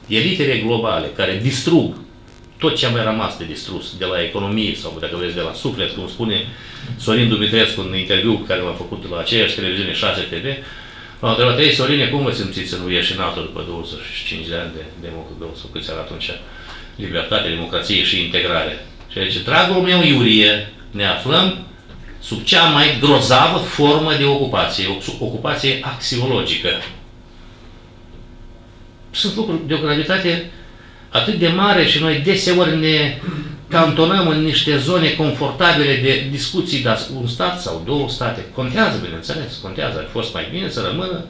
Elitele globale care distrug tot ce a mai rămas de distrus, de la economie sau, dacă vreți, de la suflet, cum spune Sorin Dumitrescu în interviu pe care l-am făcut la aceeași televiziune 6 TV. M-am întrebat, ei, Sorine, cum vă simțiți să nu ieși în NATO după 25 de ani de democrație, câți ani atunci, libertate, democrație și integrare? Și zice, dragul meu Iurie, ne aflăm sub cea mai grozavă formă de ocupație, ocupație axiologică. Sunt lucruri de o gravitate atât de mare și noi deseori ne cantonăm în niște zone confortabile de discuții, dar un stat sau două state. Contează, bineînțeles, contează. Ar fost mai bine să rămână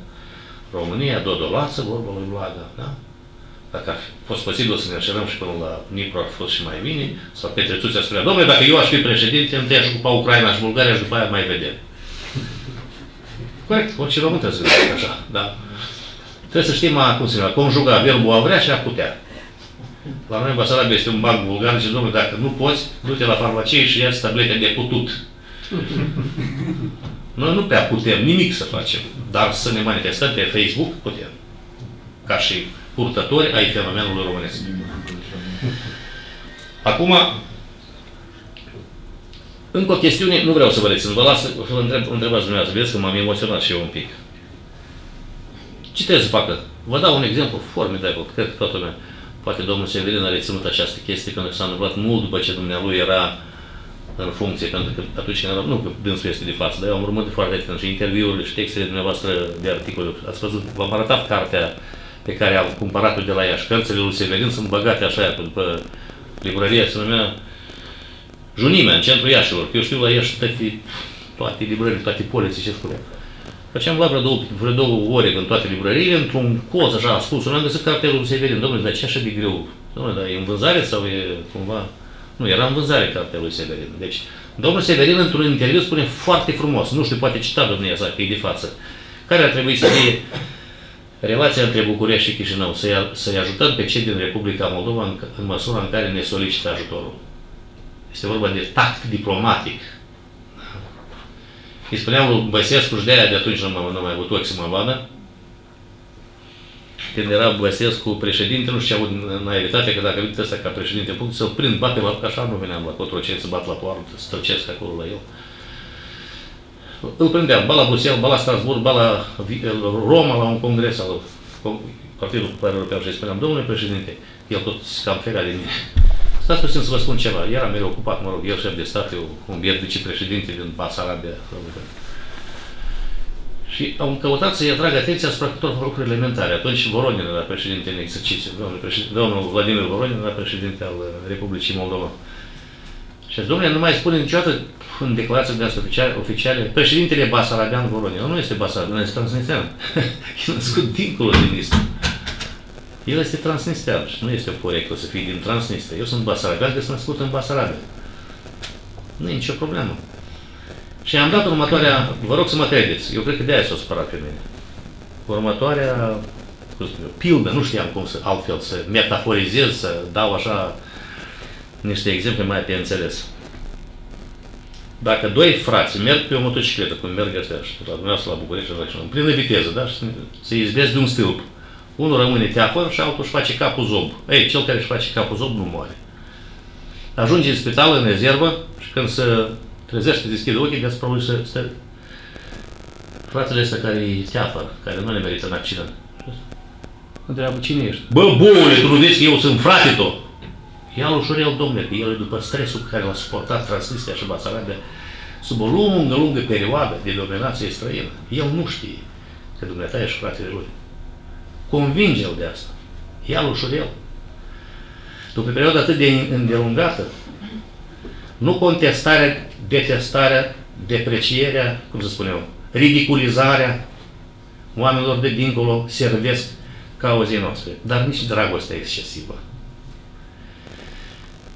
România dodolață, vorba lui Blaga, da? Dacă ar fi fost posibil să ne înșelăm și până la Nipru ar fi fost și mai bine, sau Petrețuța spunea, domnule, dacă eu aș fi președinte, întâi aș ocupa Ucraina și Bulgaria și după aia mai vedem. Corect, orice român trebuie să gândească așa, dar trebuie să știm cum se numește, conjuga verbul a vrea și a putea. La noi în Basarabia este un banc bulgar, zice, domnule, dacă nu poți, du-te la farmacie și ia-ți tablete de putut. Noi nu prea putem nimic să facem, dar să ne manifestăm pe Facebook putem. Ca și purtători ai fenomenului românesc. Acum, încă o chestiune, nu vreau să vă rețin, vă las să vă întrebați dumneavoastră, vedeți că m-am emoționat și eu un pic. Ce trebuie să facă? Vă dau un exemplu formidabil, cred că toată lumea, poate domnul Severin a reținut această chestie, pentru că s-a întâmplat mult după ce dumnealui era în funcție, pentru că atunci era, nu că dânsul este de față, dar eu am urmărit foarte atent și interviurile și textele dumneavoastră de articole. Ați văzut, v-am arătat cartea pe care am cumpărat-o de la Iași. Cărțile lui Severin sunt băgate așa, după librăria, se numea Junimea, în centrul Iașilor. Eu știu la Iași toate librările, toate poliții, ce știu. Făceam la vreo 2 ore în toate librăriile, într-un colț așa ascuns, am găsit cartea lui Severin. Dom'le, dar ce așa de greu? Dom'le, dar e în vânzare sau e cumva... Nu, era în vânzare cartea lui Severin. Deci, domnul Severin, într-un interviu, spune foarte frumos, nu știu, poate cita domnia sa, că e de față, care ar trebui să fie relația între București și Chișinău, să-i ajutăm pe cei din Republica Moldova în măsura în care ne solicită ajutorul. Este vorba de tact diplomatic. Îi spuneam lui Basescu și de-aia de atunci nu mai avut ochi să mă vadă. Când era Basescu președinte, nu știu ce a avut naivitatea, că dacă vine ăsta ca președinte punct, să-l prind, bate la... Așa nu veneam la Cotroceni, să bat la poartă, să tălcesc acolo la el. îl prindeam, ba la Bruxelles, ba la Strasbourg, ba la Roma, la un congres al Partidul Popular European și spuneam, domnule președinte, el tot cam ferea de mine. Stați puțin să vă spun ceva, era mereu ocupat, mă rog, el șef de stat, eu, un biet vicepreședinte din Basarabia. Și am căutat să-i atrag atenția asupra tuturor lucrurile elementare. Atunci Voronin era președinte în exercițiu, domnul Vladimir Voronin era președinte al Republicii Moldova. Și domnule, nu mai spune niciodată în declarația de asta oficiale, președintele Basarabian Voronin. Nu este Basarabian, este transnistrian. E născut dincolo din Istria. El este transnistrian și nu este corect să fii din Transnistria. Eu sunt basarabian, că sunt născut în Basarabia. Nu e nicio problemă. Și am dat următoarea, vă rog să mă credeți, eu cred că de-aia s-o spărat pe mine. Următoarea, cum spun eu, pildă, nu știam cum să, altfel, să metaforizez, să dau așa niște exemple mai pe înțeles. Dacă doi frați merg pe o motocicletă, cum merg ăștia, la dumneavoastră la București, în plină viteză, da? Și se izbesc de un stâlp. Unul rămâne teafăr și altul își face capul zob. Ei, cel care își face capul zob nu moare. Ajunge în spital, în rezervă, și când se trezește, deschide ochii, că-ți probabil să... Fratele ăsta care-i teafăr, care nu le merită în accident. Întreabă, cine ești? Bă, boule, tu nu vezi că eu sunt frate tău! Ia-l ușor, ia-l domne, că el după stresul care l-a suportat Transnistria și Basarabia, sub o lungă, lungă perioadă de dominație străină, el nu știe că dumneata ești fratele lui. Convinge-l de asta. Ia-l ușor, ia-l. După perioada atât de îndelungată, nu contestarea, detestarea, deprecierea, cum să spun eu, ridiculizarea oamenilor de dincolo servesc cauzei noastre, dar nici dragostea excesivă.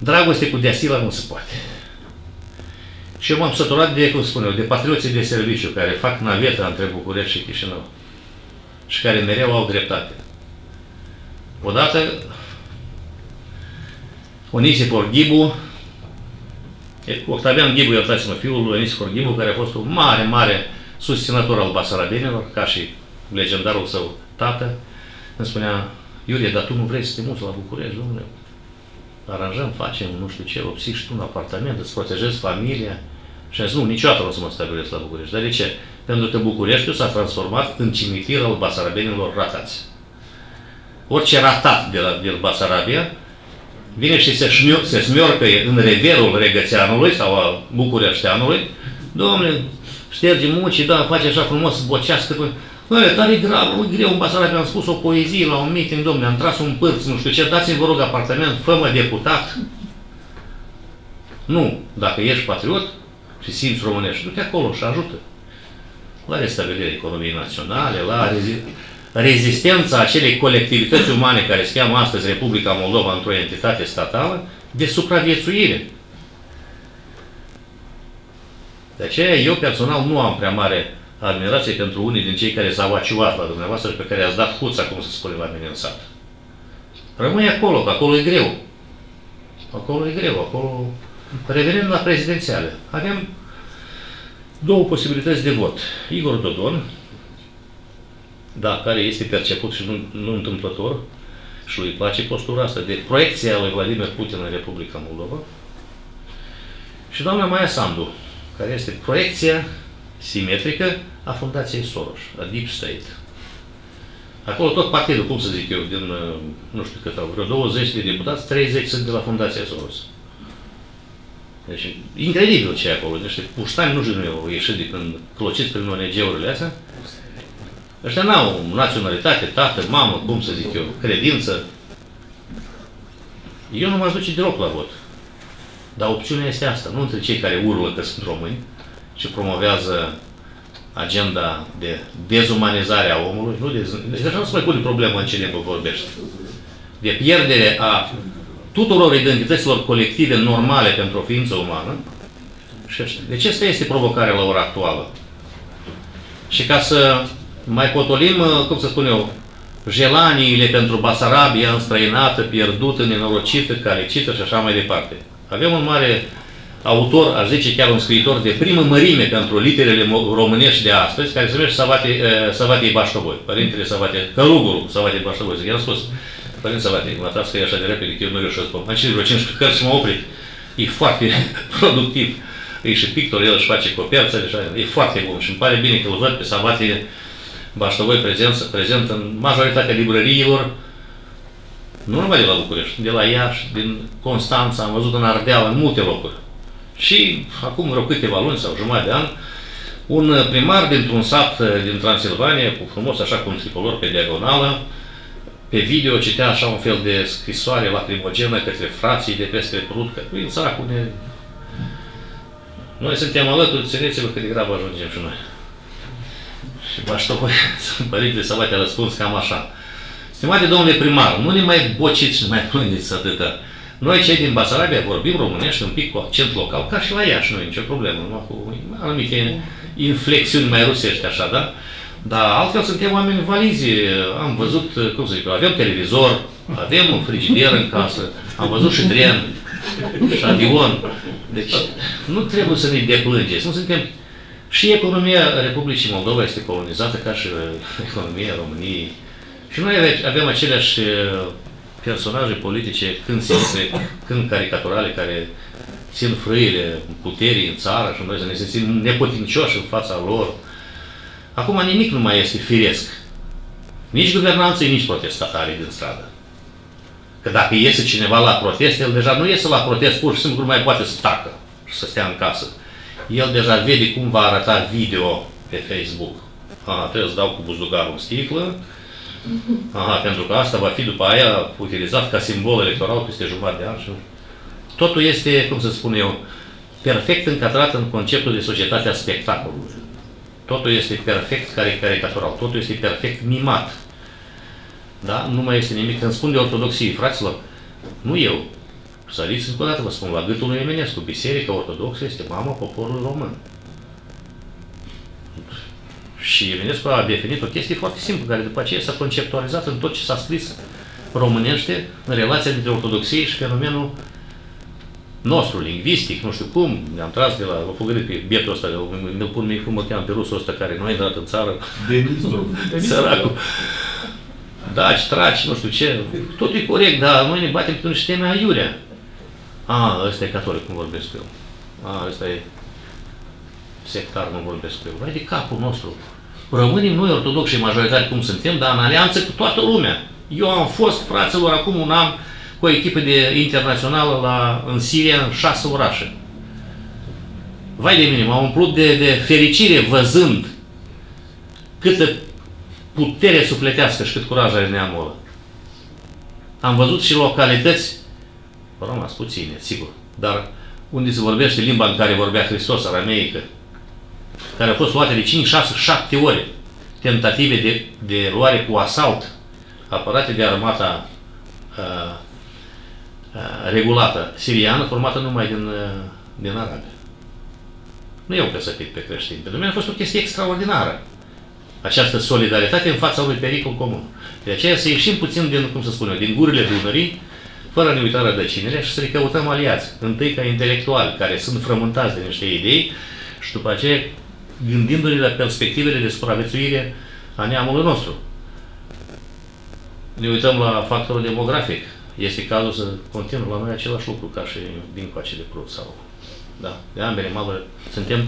Dragoste cu deasila nu se poate. Și eu m-am săturat de, cum spun eu, de patrioții de serviciu care fac naveta între București și Chișinău și care mereu au dreptate. Odată, Onisifor Ghibu, Octavian Ghibu, iertați-mă, fiul lui Onisifor Ghibu, care a fost un mare, mare susținător al basarabienilor, ca și legendarul său tată, îmi spunea, Iurie, dar tu nu vrei să te muți la București, domnule? Aranjăm, facem, nu știu ce, obțiști un apartament, îți protejezi familia. Și am zis, nu, niciodată nu o să mă stabilesc la București. Dar de ce? Pentru că Bucureștiul s-a transformat în cimitir al basarabienilor ratați. Orice ratat de la Basarabia vine și se smiorcă în reverul regățeanului sau a bucureșteanului. Dom'le, șterge muncii, da, face așa frumos, bocească. Dar e greu, în Basarabia am spus o poezie la un meeting, dom'le, am tras un pârț, nu știu ce, dați-mi, vă rog, apartament, fă-mă deputat. Nu, dacă ești patriot și simți românești, du-te acolo și ajută. La restabilirea economiei naționale, la rezistența acelei colectivități umane care se cheamă astăzi Republica Moldova într-o entitate statală, de supraviețuire. De aceea eu personal nu am prea mare admirație pentru unii din cei care s-au aciuat la dumneavoastră și pe care i-ați dat huța, cum se spune la mine în sat. Rămâi acolo, că acolo e greu. Acolo e greu, acolo... Revenind la prezidențiale, avem două posibilități de vot. Igor Dodon, da, care este perceput și nu întâmplător, și lui place postura asta de proiecție a lui Vladimir Putin în Republica Moldova, și doamna Maia Sandu, care este proiecția simetrică a fundației Soros, a Deep State. Acolo tot partidul, cum să zic eu, din, nu știu cât au, vreo 20 de deputați, 30 sunt de la fundația Soros. Deci, incredibil ce e acolo, niște puștani, nu știu cum au ieșit de când clociți prin ONG-urile astea. Ăștia n-au naționalitate, tată, mamă, cum să zic eu, credință. Eu nu m-aș duce deloc la vot. Dar opțiunea este asta, nu între cei care urlă că sunt români și promovează agenda de dezumanizare a omului, nu de... Deci așa nu se mai pune problemă în cine vă vorbește. De pierdere a tuturor identităților colective normale pentru o ființă umană. Deci asta este provocarea la ora actuală. Și ca să mai potolim, cum să spun eu, jelaniile pentru Basarabia înstrăinată, pierdută, nenorocită, calecită și așa mai departe. Avem un mare autor, aș zice chiar un scriitor de primă mărime pentru literele românești de astăzi, care se numește Savatie Baștovoi, părintele Savatie, călugurul Savatie Baștovoi, zic, i-am spus. Părinte Savatie, mă atrați că e așa de repede, că eu nu reușesc. Am citit vreo 5 cărți și m-am oprit. E foarte productiv. e și pictor, el își face copiața, e foarte bun și îmi pare bine că îl văd pe Savatie Baștovoi prezent în majoritatea librăriilor, nu numai de la București, de la Iași, din Constanța, am văzut în Ardeal, în multe locuri. Și acum vreo câteva luni sau jumătate de an, un primar dintr-un sat din Transilvania, cu frumos așa cu un tricolor pe diagonală, pe video citea așa un fel de scrisoare lacrimogenă către frații de peste Prut, că prin săracul ne... Noi suntem alături, țineți-vă că de grabă ajungem și noi. Și Baștovoi, părintele Savatie, a răspuns cam așa. Stimate domnule primar, nu ne mai bociți, nu mai plângeți atâta. Noi cei din Basarabia vorbim românești un pic cu accent local, ca și la Iași, nu e nicio problemă, numai cu anumite inflexiuni mai rusești așa, da? Dar altfel suntem oameni valizi, am văzut, cum să zic, avem televizor, avem un frigider în casă, am văzut și tren, și avion. Deci nu trebuie să ne deplângeți, nu suntem... Și economia Republicii Moldova este colonizată ca și economia României. Și noi avem aceleași personaje politice, când sense, când caricaturale, care țin frâile puterii în țară și noi să ne simțim neputincioși în fața lor. Acum nimic nu mai este firesc. Nici guvernanții, nici protestatarii din stradă. Că dacă iese cineva la protest, el deja nu iese la protest, pur și simplu nu mai poate să tacă și să stea în casă. El deja vede cum va arăta video pe Facebook. Aha, trebuie să dau cu buzdugarul în sticlă. Aha, pentru că asta va fi după aia utilizat ca simbol electoral peste jumătate de an. Totul este, cum să spun eu, perfect încadrat în conceptul de societatea spectacolului. Totul este perfect caricatural, totul este perfect mimat. Da? Nu mai este nimic. Când spun de ortodoxie, fraților, nu eu, săriți încă o dată, vă spun, la gâtul lui Emenescu, biserica ortodoxă este mama poporului român. Și Emenescu a definit o chestie foarte simplă, care după aceea s-a conceptualizat în tot ce s-a scris românește, în relația dintre ortodoxie și fenomenul nostru, lingvistic, nu știu cum, ne-am tras de la, vă fugărit pe bietul ăsta, ne-l pun mic frumăteam pe rusul ăsta care nu a intrat în țară, săracul, daci, traci, nu știu ce, totul e corect, dar noi ne batem pe niște teme aiurea. A, ăsta e catolic, cum vorbesc cu eu. A, ăsta e sectar, nu vorbesc cu eu. Vai de capul nostru. Rămânim noi ortodoxi și majoritari cum suntem, dar în alianță cu toată lumea. Eu am fost, fraților, acum un an, cu o echipă de internațională în Siria, în 6 orașe. Vai de mine, m-am umplut de fericire văzând câtă putere sufletească și cât curaj are neamul ăla. Am văzut și localități, au rămas puține, sigur, dar unde se vorbește limba în care vorbea Hristos, arameică, care au fost luate de 5, 6, 7 ore tentative de luare cu asalt, apărate de armata regulată siriană, formată numai din arabi. Nu eu căsăpit pe creștin. Pentru mine a fost o chestie extraordinară. Această solidaritate în fața unui pericol comun. De aceea să ieșim puțin din, cum să spun eu, din gurile Dunării, fără ne uita rădăcinile și să le căutăm aliați. Întâi ca intelectuali, care sunt frământați de niște idei și după aceea gândindu-ne la perspectivele de supraviețuire a neamului nostru. Ne uităm la factorul demografic. Este cazul să continuăm la noi același lucru ca și din coace de Prut sau... Da, de ambele maluri suntem...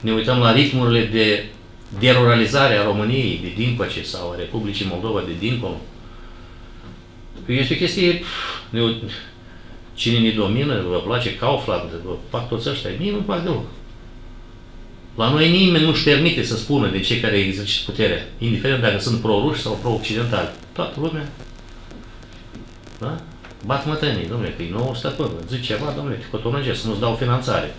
Ne uităm la ritmurile de deruralizare a României de dincoace sau a Republicii Moldova de dincolo. Este o chestie... Cine ne domină, vă place Kaufland, vă fac toți ăștia, mie nu-mi fac deloc. La noi nimeni nu-și permite să spună de cei care exercită puterea, indiferent dacă sunt pro-ruși sau pro-occidentali. Toată lumea, da? Bat mătănii, domnule, că e nou stăpân, zici ceva, domnule, că cotonăgesc, nu-ți dau finanțare.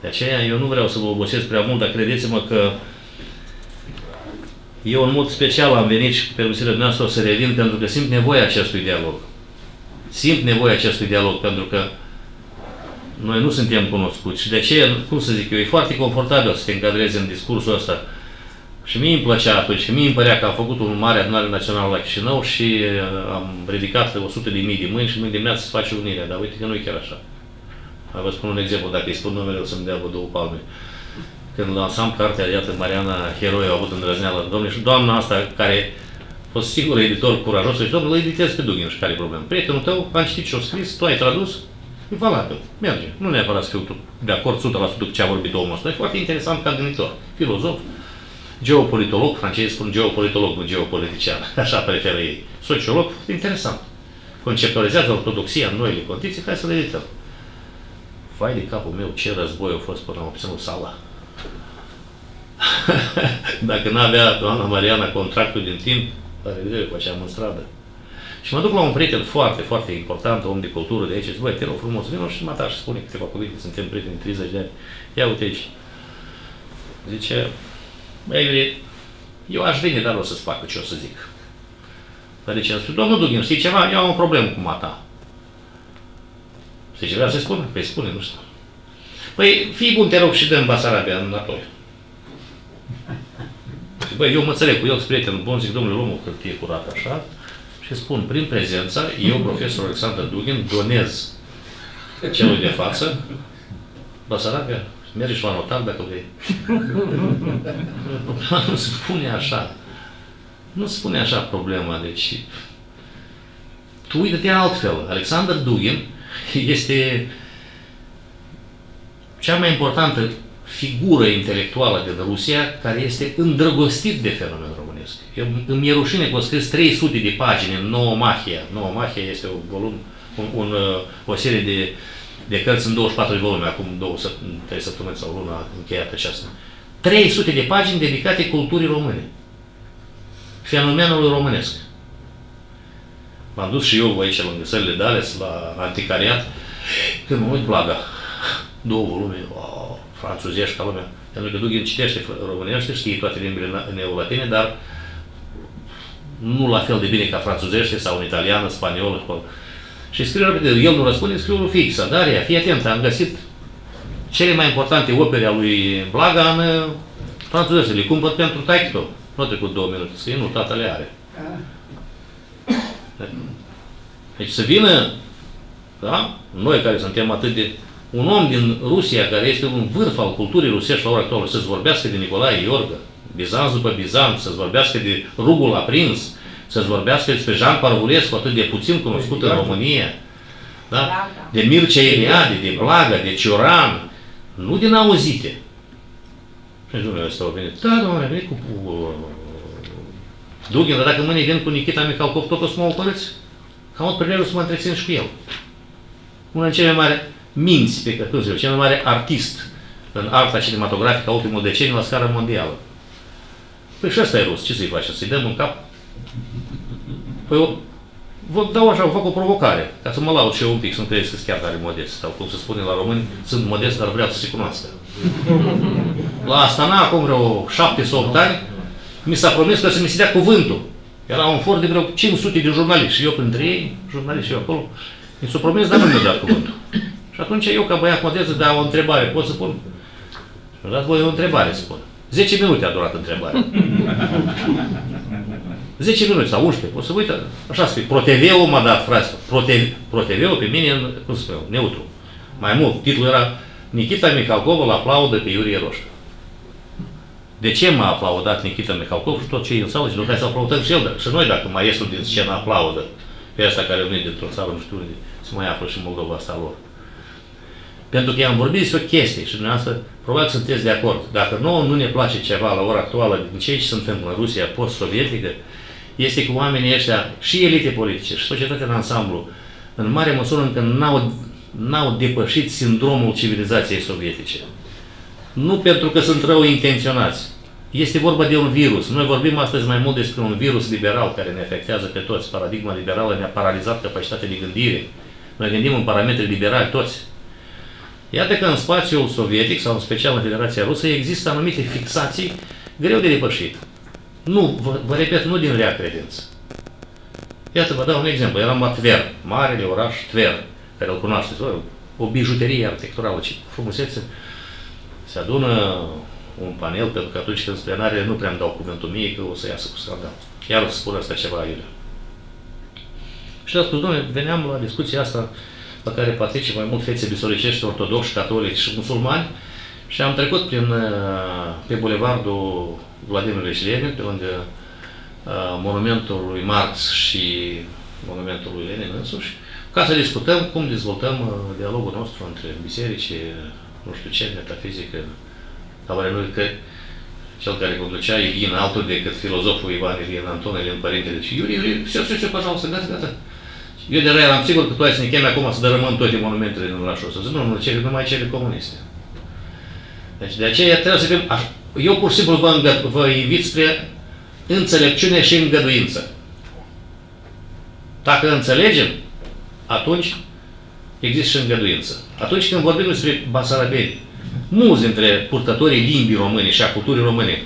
De aceea eu nu vreau să vă obosesc prea mult, dar credeți-mă că eu în mod special am venit și cu permisiunea noastră o să revin, pentru că simt nevoia acestui dialog. Simt nevoia acestui dialog, pentru că noi nu suntem cunoscuți și de aceea, cum să zic eu, e foarte confortabil să te încadrezi în discursul ăsta. Și mie îmi plăcea atunci, și mie îmi părea că am făcut un mare adunare națională la Chișinău și am ridicat 100.000 de mâini și mâine dimineață se face unirea, dar uite că nu e chiar așa. Vă spun un exemplu, dacă îi spun numele o să-mi dea vă două palme. Când lansam cartea, iată, Mariana Heroi a avut îndrăzneală, domnule, și doamna asta care a fost singurul editor curajos, și domnule, îl editez pe Dugin și care-i problemă. Prietenul tău, am citit și-o scris, tu ai tradus, valabil. Merge. Nu neapărat să fiu de acord 100% cu ce a vorbit omul ăsta. E foarte interesant ca gânditor. Filozof, geopolitolog, francezii spun geopolitolog, nu geopolitician. Așa preferă ei. Sociolog, interesant. Conceptualizează ortodoxia în noile condiții, hai să le edităm. Vai de capul meu, ce război a fost până am obținut sala. Dacă n-avea doamna Mariana contractul din timp, la revedere, făceam în stradă. Și mă duc la un prieten foarte, foarte important, om de cultură de aici, și zic, băi, te rog frumos, vină și mă atași și spune câteva cuvinte, suntem prieteni de 30 de ani. Ia uite aici. Zice, băi, Iurie, eu aș veni, dar o să-ți fac ce o să zic. Dar de ce? Am spus, domnul Dugin, știi ceva? Eu am o problemă cu mata. Zice, vreau să-i spun? Păi spune, nu știu. Păi, fii bun, te rog, și dă-mi Basarabia în NATO. Băi, eu mă înțeleg cu el, prietenul bun, zic, domnule, luăm o hârtie curată așa și spun, prin prezența, eu, profesor Alexander Dugin, donez celui de față Basarabia. Merge și la notar dacă vrei. Nu spune așa. Nu spune așa problema, deci... Tu uită-te altfel. Alexander Dugin este cea mai importantă figură intelectuală din Rusia care este îndrăgostit de fenomen românesc. Eu, îmi e rușine că au scris 300 de pagini în Nouă Mahia. Nouă Mahia este o serie de cărți în 24 de volume, acum 3 săptămâni sau o lună a încheiat aceasta. 300 de pagini dedicate culturii române. Fenomenul românesc. M-am dus și eu aici lângă țările de ales, la anticariat, când mă uit Blaga. 2 volume, wow, franțuzești ca lumea. Pentru că Dugin citește românește, știe toate limbile neolatine, dar nu la fel de bine ca franțuzește sau în italiană, spaniolă. Și scriu repede, el nu răspunde, scriu lui Fixa. Daria, fii atent, am găsit cele mai importante opere a lui Blaga în franțuzește. Le cumpăr pentru taică-tău. Nu a trecut 2 minute, scrie, nu, tata le are. Deci să vină, da? Noi care suntem atât de... Un om din Rusia, care este un vârf al culturii rusești la ora actuală, să-ți vorbească de Nicolae Iorga, Bizanț după Bizanț, să-ți vorbească de Rugul aprins, să-ți vorbească despre Jean Parvulescu, atât de puțin cunoscut în România, da? De Mircea Eliade, de Blaga, de Cioran, nu din auzite. Și domnul ăsta a venit, da, domnule, a venit cu Dugin, dar dacă mâine vin cu Nikita Mihalkov, tot o să mă ocărâți? Cam tot prilejul să mă întrețin și cu el. Una în cele mai mare minți, pe cât zic, cel mai mare artist în arta cinematografică a ultimul deceniu la scară mondială. Păi și ăsta e rus, ce să-i faci? Să-i dăm în cap? Păi vă dau așa, vă fac o provocare, ca să mă laud și eu un pic, să nu credeți că sunt chiar tare modest, sau cum se spune la români, sunt modest, dar vreau să se cunoască. La Astana, acum vreo 7-8 ani, mi s-a promis că să mi se dea cuvântul. Era un for de vreo 500 de jurnaliști, și eu printre ei, jurnaliști și eu acolo, mi s-a promis, dar nu mi-a dat cuvântul. Și atunci eu, ca băiat modest, dau o întrebare, pot să pun? Și mi-a dat voi o întrebare, spun. 10 minute a durat întrebarea. 10 minute sau 11, pot să vă uita. Așa spui, ProTV-ul m-a dat, frate. ProTV-ul pe mine, cum spun eu, neutru. Mai mult, titlul era Nikita Mihalkov îl aplaudă pe Iurie Roșca. De ce m-a aplaudat Nikita Mihalkov și tot cei în sală? Și doar să aplaudăm și el, dar și noi dacă maestru din scenă aplaudă pe asta care vine dintr-o țară, nu știu unde, se mai află și Moldova asta lor. Pentru că i-am vorbit despre o chestie și dumneavoastră probabil sunteți de acord. Dacă nouă nu ne place ceva la ora actuală din ceea ce se întâmplă în Rusia post-sovietică, este că oamenii ăștia, și elite politice, și societatea în ansamblu, în mare măsură încă n-au depășit sindromul civilizației sovietice. Nu pentru că sunt rău intenționați. Este vorba de un virus. Noi vorbim astăzi mai mult despre un virus liberal care ne afectează pe toți. Paradigma liberală ne-a paralizat capacitatea de gândire. Noi gândim în parametri liberali toți. Iată că în spațiul sovietic, sau în special în Federația Rusă, există anumite fixații greu de depășit. Nu, vă repet, nu din rea credință. Iată, vă dau un exemplu. Eram la Tver, marele oraș Tver, care îl cunoașteți, o bijuterie arhitecturală, ce frumusețe. Se adună un panel, pentru că atunci când sunt plenare, nu prea îmi dau cuvântul mie, că o să iasă cu scandal. Iar o să spun asta ceva aiurea. Și a spus, domnule, veneam la discuția asta la care participă mai mult fețe bisericești, ortodoxi, catolici și musulmani și am trecut pe bulevardul Vladimirului și Lenin, pe unde monumentul lui Marx și monumentul lui Lenin însuși, ca să discutăm cum dezvoltăm dialogul nostru între biserici, nu știu ce, metafizică, care noi că cel care conducea Ilin, altul decât filozoful Ivan Ilin Antonelin, părintele, și Iurie, ce pășau, să gata. Eu deja eram sigur că tu ai să ne chemi acum să dărâmăm toate monumentele din orașul ăsta. Zic, nu, numai cele comuniste. Deci de aceea trebuie să fim așa. Eu pur și simplu vă invit spre înțelepciune și îngăduință. Dacă înțelegem, atunci există și îngăduință. Atunci când vorbim despre basarabeni, mulți dintre purtătorii limbii române și a culturii române,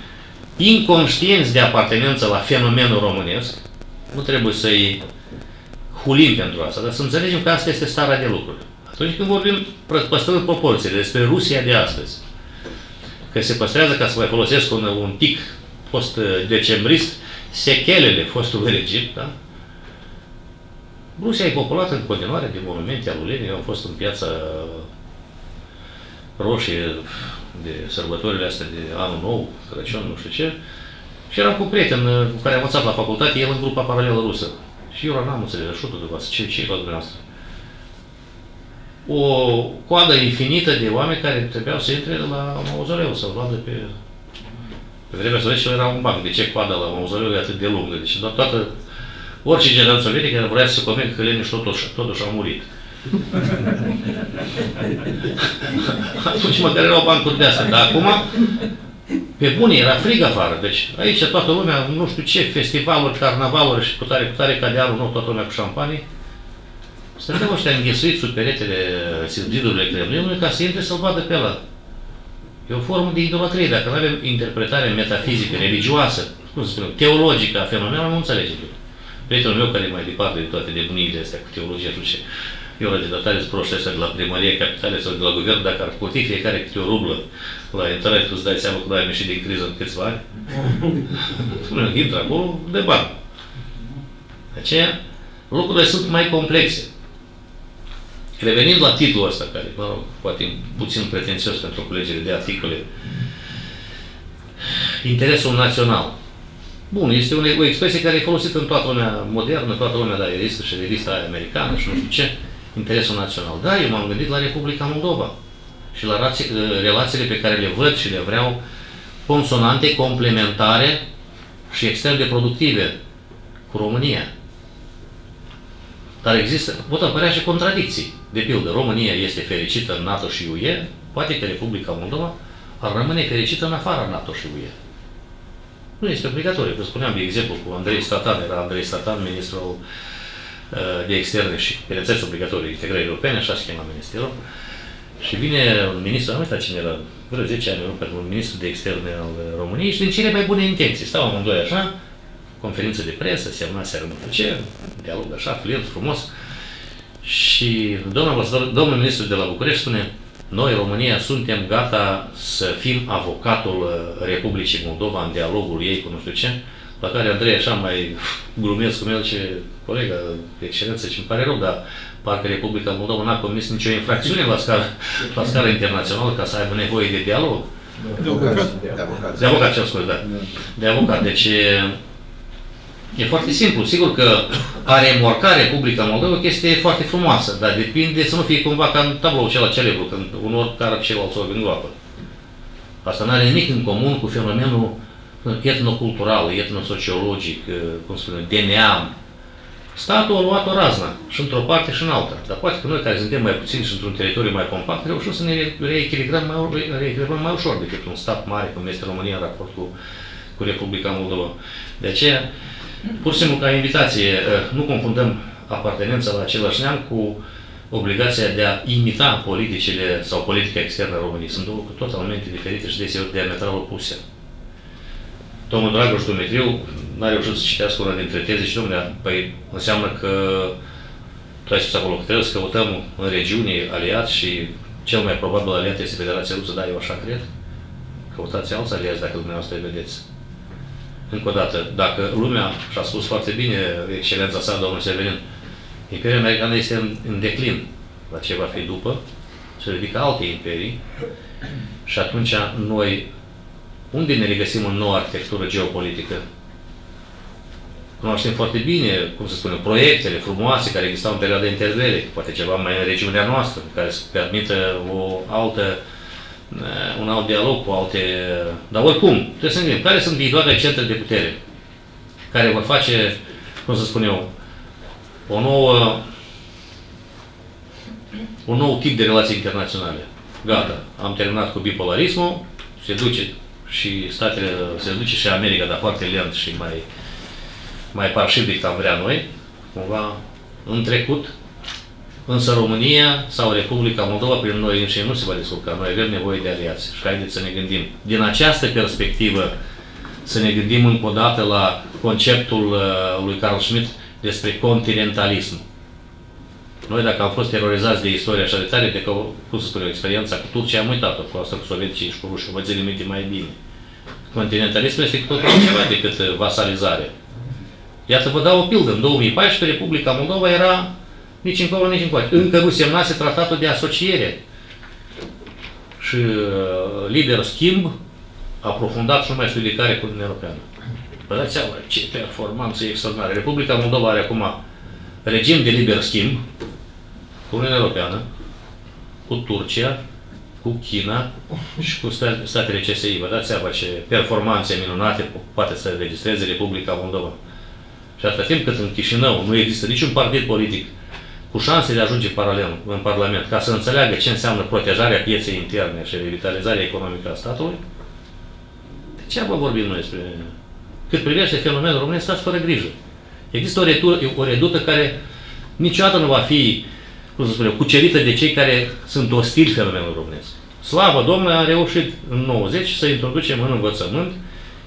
inconștienți de apartenență la fenomenul românesc, nu trebuie să-i hulim pentru asta, dar să înțelegem că asta este starea de lucruri. Atunci când vorbim, păstrând proporțiile despre Rusia de astăzi, că se păstrează, ca să mai folosesc un tic fost decembrist, sechelele fostului regim, da? Rusia e populată în continuare de monumente alulene. Eu am fost în Piața Roșie de sărbătorile astea de Anul Nou, Crăciun, nu știu ce, și eram cu prieten cu care am învățat la facultate, el în grupa paralelă rusă. Și eu n-am înțeles, șutul de voastră, ce-i la dumneavoastră? O coadă infinită de oameni care trebuiau să intre la mauzoleu, să-l vadă pe... Pe vremea sovietică era un banc, de ce coada la mauzoleu e atât de lungă? Deci toată... Orice general sovietic care vrea să se convingă că Lenin totuși a murit. Atunci măcar erau bancuri de astea, dar acum... Pe bune, era frig afară, deci aici toată lumea, nu știu ce, festivaluri, carnavaluri și cu tare, ca de anul nou, toată lumea cu șampanii. Stăteau ăștia înghesuiți sub peretele zidurile Kremlinului ca să intre să-l vadă pe ăla. E o formă de idolatrie, dacă nu avem interpretare metafizică, religioasă, cum să spunem, teologică a fenomenului, nu înțelegem. Prietenul meu care e mai departe de toate nebuniile astea cu teologia, nu știu ce, eu la dedatare sunt proști astea de la primărie, capitale sau de la guvern, dacă ar putea fiecare câte o rublă la intrare, tu îți dai seama că nu ai ieșit din criză în câțiva ani. Intră acolo de bani. De aceea, lucrurile sunt mai complexe. Revenind la titlul ăsta, care, mă rog, poate puțin pretențios pentru colegele de articole, interesul național. Bun, este o expresie care e folosită în toată lumea modernă, toată lumea daieristă și revista americană și nu știu ce, interesul național. Da, eu m-am gândit la Republica Moldova și la relațiile pe care le văd și le vreau consonante, complementare și extrem de productive cu România. Dar există, pot apărea și contradicții. De pildă, România este fericită în NATO și UE, poate că Republica Moldova ar rămâne fericită în afara NATO și UE. Nu este obligatoriu. Vă spuneam de exemplu cu Andrei Stratan, era Andrei Stratan, ministrul de externe și bineînțeles obligatoriu integrării europene, așa se chema ministerul. Și vine un ministru, am uitat cine era, vreo 10 ani, un ministru de externe al României și din cele mai bune intenții. Stau amândoi așa, conferință de presă, semna seara nu știu ce, dialog așa, flirt, frumos. Și domnul ministru de la București spune: noi, România, suntem gata să fim avocatul Republicii Moldova în dialogul ei cu nu știu ce, la care Andrei așa mai glumesc cu el, ce colega, excelență, ce-mi pare rău, dar parcă Republica Moldova n-a comis nicio infracțiune la scară internațională ca să aibă nevoie de dialog. De avocat, ce-am spus, da. De avocat. Deci e foarte simplu. Sigur că a remorca Republica Moldova, chestia foarte frumoasă, dar depinde să nu fie cumva ca în tabloul acela celebru, când un orb cară pe celălalt orb în groapă. Asta nu are nimic în comun cu fenomenul etnocultural, etnosociologic, cum spune, DNA. Statul a luat o razna, și într-o parte și în alta. Dar poate că noi, care suntem mai puțini și într-un teritoriu mai compact, reușim să ne reechilibrăm mai ușor decât un stat mare, cum este România, în raport cu Republica Moldova. De aceea, pur și simplu ca invitație, nu confundăm apartenența la același neam cu obligația de a imita politicile sau politica externă a României. Sunt două cu toate elemente diferite și deseori diametral opuse. Domnul Dragoș Dumitriu n-a reușit să citească una dintre teze și, domnule, păi înseamnă că tu ai spus acolo că trebuie să căutăm în regiune aliați și cel mai probabil aliat este Federația Rusă, da, eu așa cred. Căutați alți aliați dacă dumneavoastră îi vedeți. Încă o dată, dacă lumea, și-a spus foarte bine excelența sa, domnul Severin, Imperiul American este în declin, la ce va fi după, se ridică alte imperii și atunci noi, unde ne regăsim în noua arhitectură geopolitică? Cunoaștem foarte bine, cum să spunem, proiectele frumoase care existau în perioada intervele, poate ceva mai în regiunea noastră, care să permită o altă, un alt dialog cu alte... Dar oricum, trebuie să ne gândim, care sunt viitoarele centre de putere, care vor face, cum să spun eu, o nouă, un nou tip de relații internaționale. Gata, am terminat cu bipolarismul, se duce și statele, se duce și America, dar foarte lent și mai parșiv decât am vrea noi, cumva în trecut, însă România sau Republica Moldova prin noi înșine nu se va descurca. Noi avem nevoie de aliați și haideți să ne gândim. Din această perspectivă să ne gândim încă o dată la conceptul lui Carl Schmitt despre continentalism. Noi dacă am fost terorizați de istoria așa de tare, de că, cum să spun eu, experiența cu Turcia am uitat-o, cu asta cu sovieticii și cu rușii, vă țin minte mai bine. Continentalismul este totul altceva decât vasalizare. Iată, vă dau o pildă. În 2014, Republica Moldova era nici încolo, nici încoace. Încă nu semnase tratatul de asociere. Și lider schimb a profundat și nu mai știu de care cu Uniunea Europeană. Vă dați seama, ce performanță extraordinară. Republica Moldova are acum regim de liber schimb cu Uniunea Europeană, cu Turcia, cu China și cu statele CSI. Vă dați seama ce performanțe minunate poate să registreze Republica Moldova. Și atâta timp cât în Chișinău nu există niciun partid politic cu șanse de a ajunge în Parlament, ca să înțeleagă ce înseamnă protejarea pieței interne și revitalizarea economică a statului, de ce vă vorbim noi despre... Cât privește fenomenul românesc, stați fără grijă. Există o redută care niciodată nu va fi, cum să spun eu, cucerită de cei care sunt ostili fenomenul românesc. Slavă Domnului, a reușit în 90 să introducem în învățământ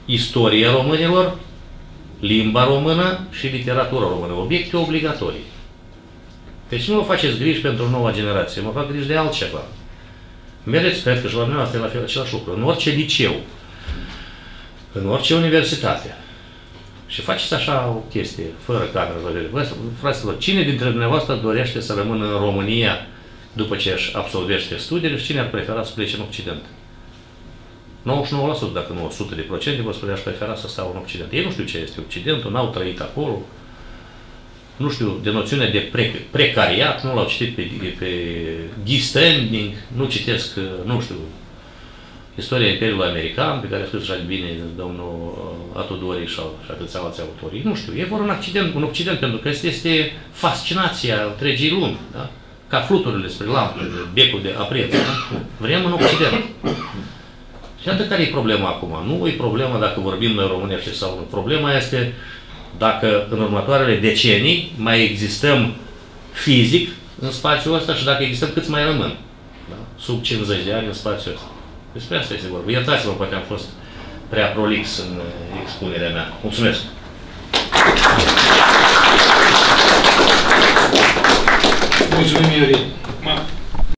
istoria românilor, limba română și literatura română. Obiecte obligatorii. Deci nu vă faceți griji pentru noua generație, mă fac griji de altceva. Mergeți, cred că și la dumneavoastră e la fel același lucru, în orice liceu, în orice universitate. Și faceți așa o chestie, fără cameră, fraților, cine dintre dumneavoastră dorește să rămână în România după ce își absolvește studiile și cine ar prefera să plece în Occident? 99%, dacă nu 100%, vă spunea, aș prefera să stau în Occident. Ei nu știu ce este Occidentul, n-au trăit acolo, nu știu, de noțiune de precariat, nu l-au citit pe G-Standing, nu citesc, nu știu, istoria Imperiului American, pe care a spus așa de bine domnul Atodori și atâția alți autorii, nu știu, ei vor un Occident, pentru că este fascinația întregii lumi, da? Ca fluturile spre lampele, becul de aprins, da? Vrem în Occident. Și atât care e problema acum. Nu e problema dacă vorbim noi românește sau nu. Problema este dacă în următoarele decenii mai existăm fizic în spațiul ăsta și dacă existăm câți mai rămân. Da? Sub 50 de ani în spațiul ăsta. Despre asta este vorba. Iertați-vă, poate am fost prea prolix în expunerea mea. Mulțumesc! Mulțumim, Iurie!